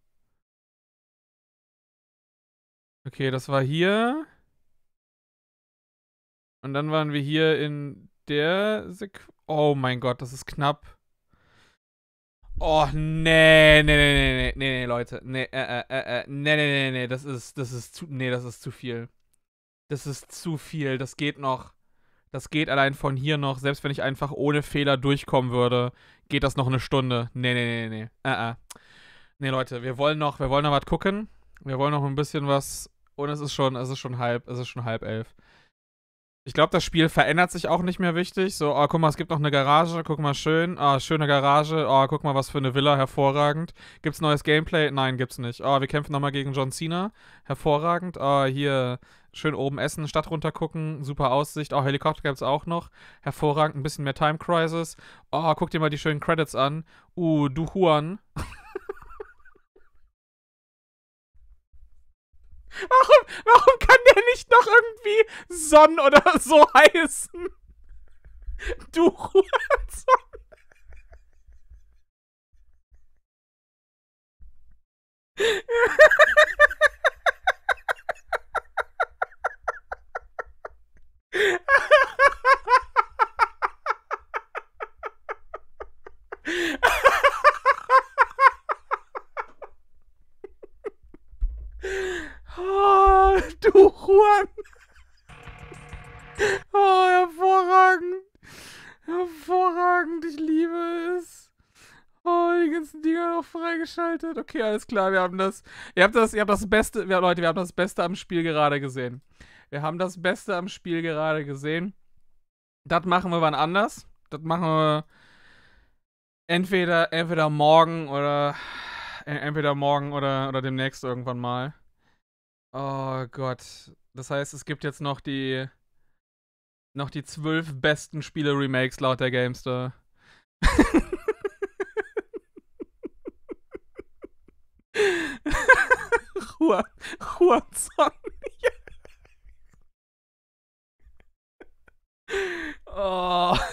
Okay, das war hier. Und dann waren wir hier in der Sequenz. Oh mein Gott, das ist knapp. Oh, nee, Leute. Nee, das ist zu viel. Das ist zu viel, das geht noch. Das geht allein von hier noch. Selbst wenn ich einfach ohne Fehler durchkommen würde, geht das noch eine Stunde. Nee, Leute, wir wollen noch was gucken. Wir wollen noch ein bisschen was. Und es ist schon halb elf. Ich glaube, das Spiel verändert sich auch nicht mehr wichtig. So, oh, guck mal, es gibt noch eine Garage. Guck mal, schön. Ah, schöne Garage. Oh, guck mal, was für eine Villa. Hervorragend. Gibt's neues Gameplay? Nein, gibt's nicht. Oh, wir kämpfen nochmal gegen John Cena. Hervorragend. Oh, hier schön oben essen, Stadt runter gucken. Super Aussicht. Oh, Helikopter gibt's auch noch. Hervorragend. Ein bisschen mehr Time Crisis. Oh, guck dir mal die schönen Credits an. Du Juan. Warum kann der nicht noch irgendwie Son oder so heißen? Du Ruhrson. Oh, du Juan. Oh, hervorragend. Hervorragend, ich liebe es. Oh, die ganzen Dinger noch freigeschaltet. Okay, alles klar, wir haben das. Ihr habt das Beste. Leute, wir haben das Beste am Spiel gerade gesehen. Das machen wir wann anders. Das machen wir entweder morgen oder. Entweder morgen oder demnächst irgendwann mal. Oh Gott. Das heißt, es gibt jetzt noch die 12 besten Spiele-Remakes laut der GameStar. Juan Son. Oh.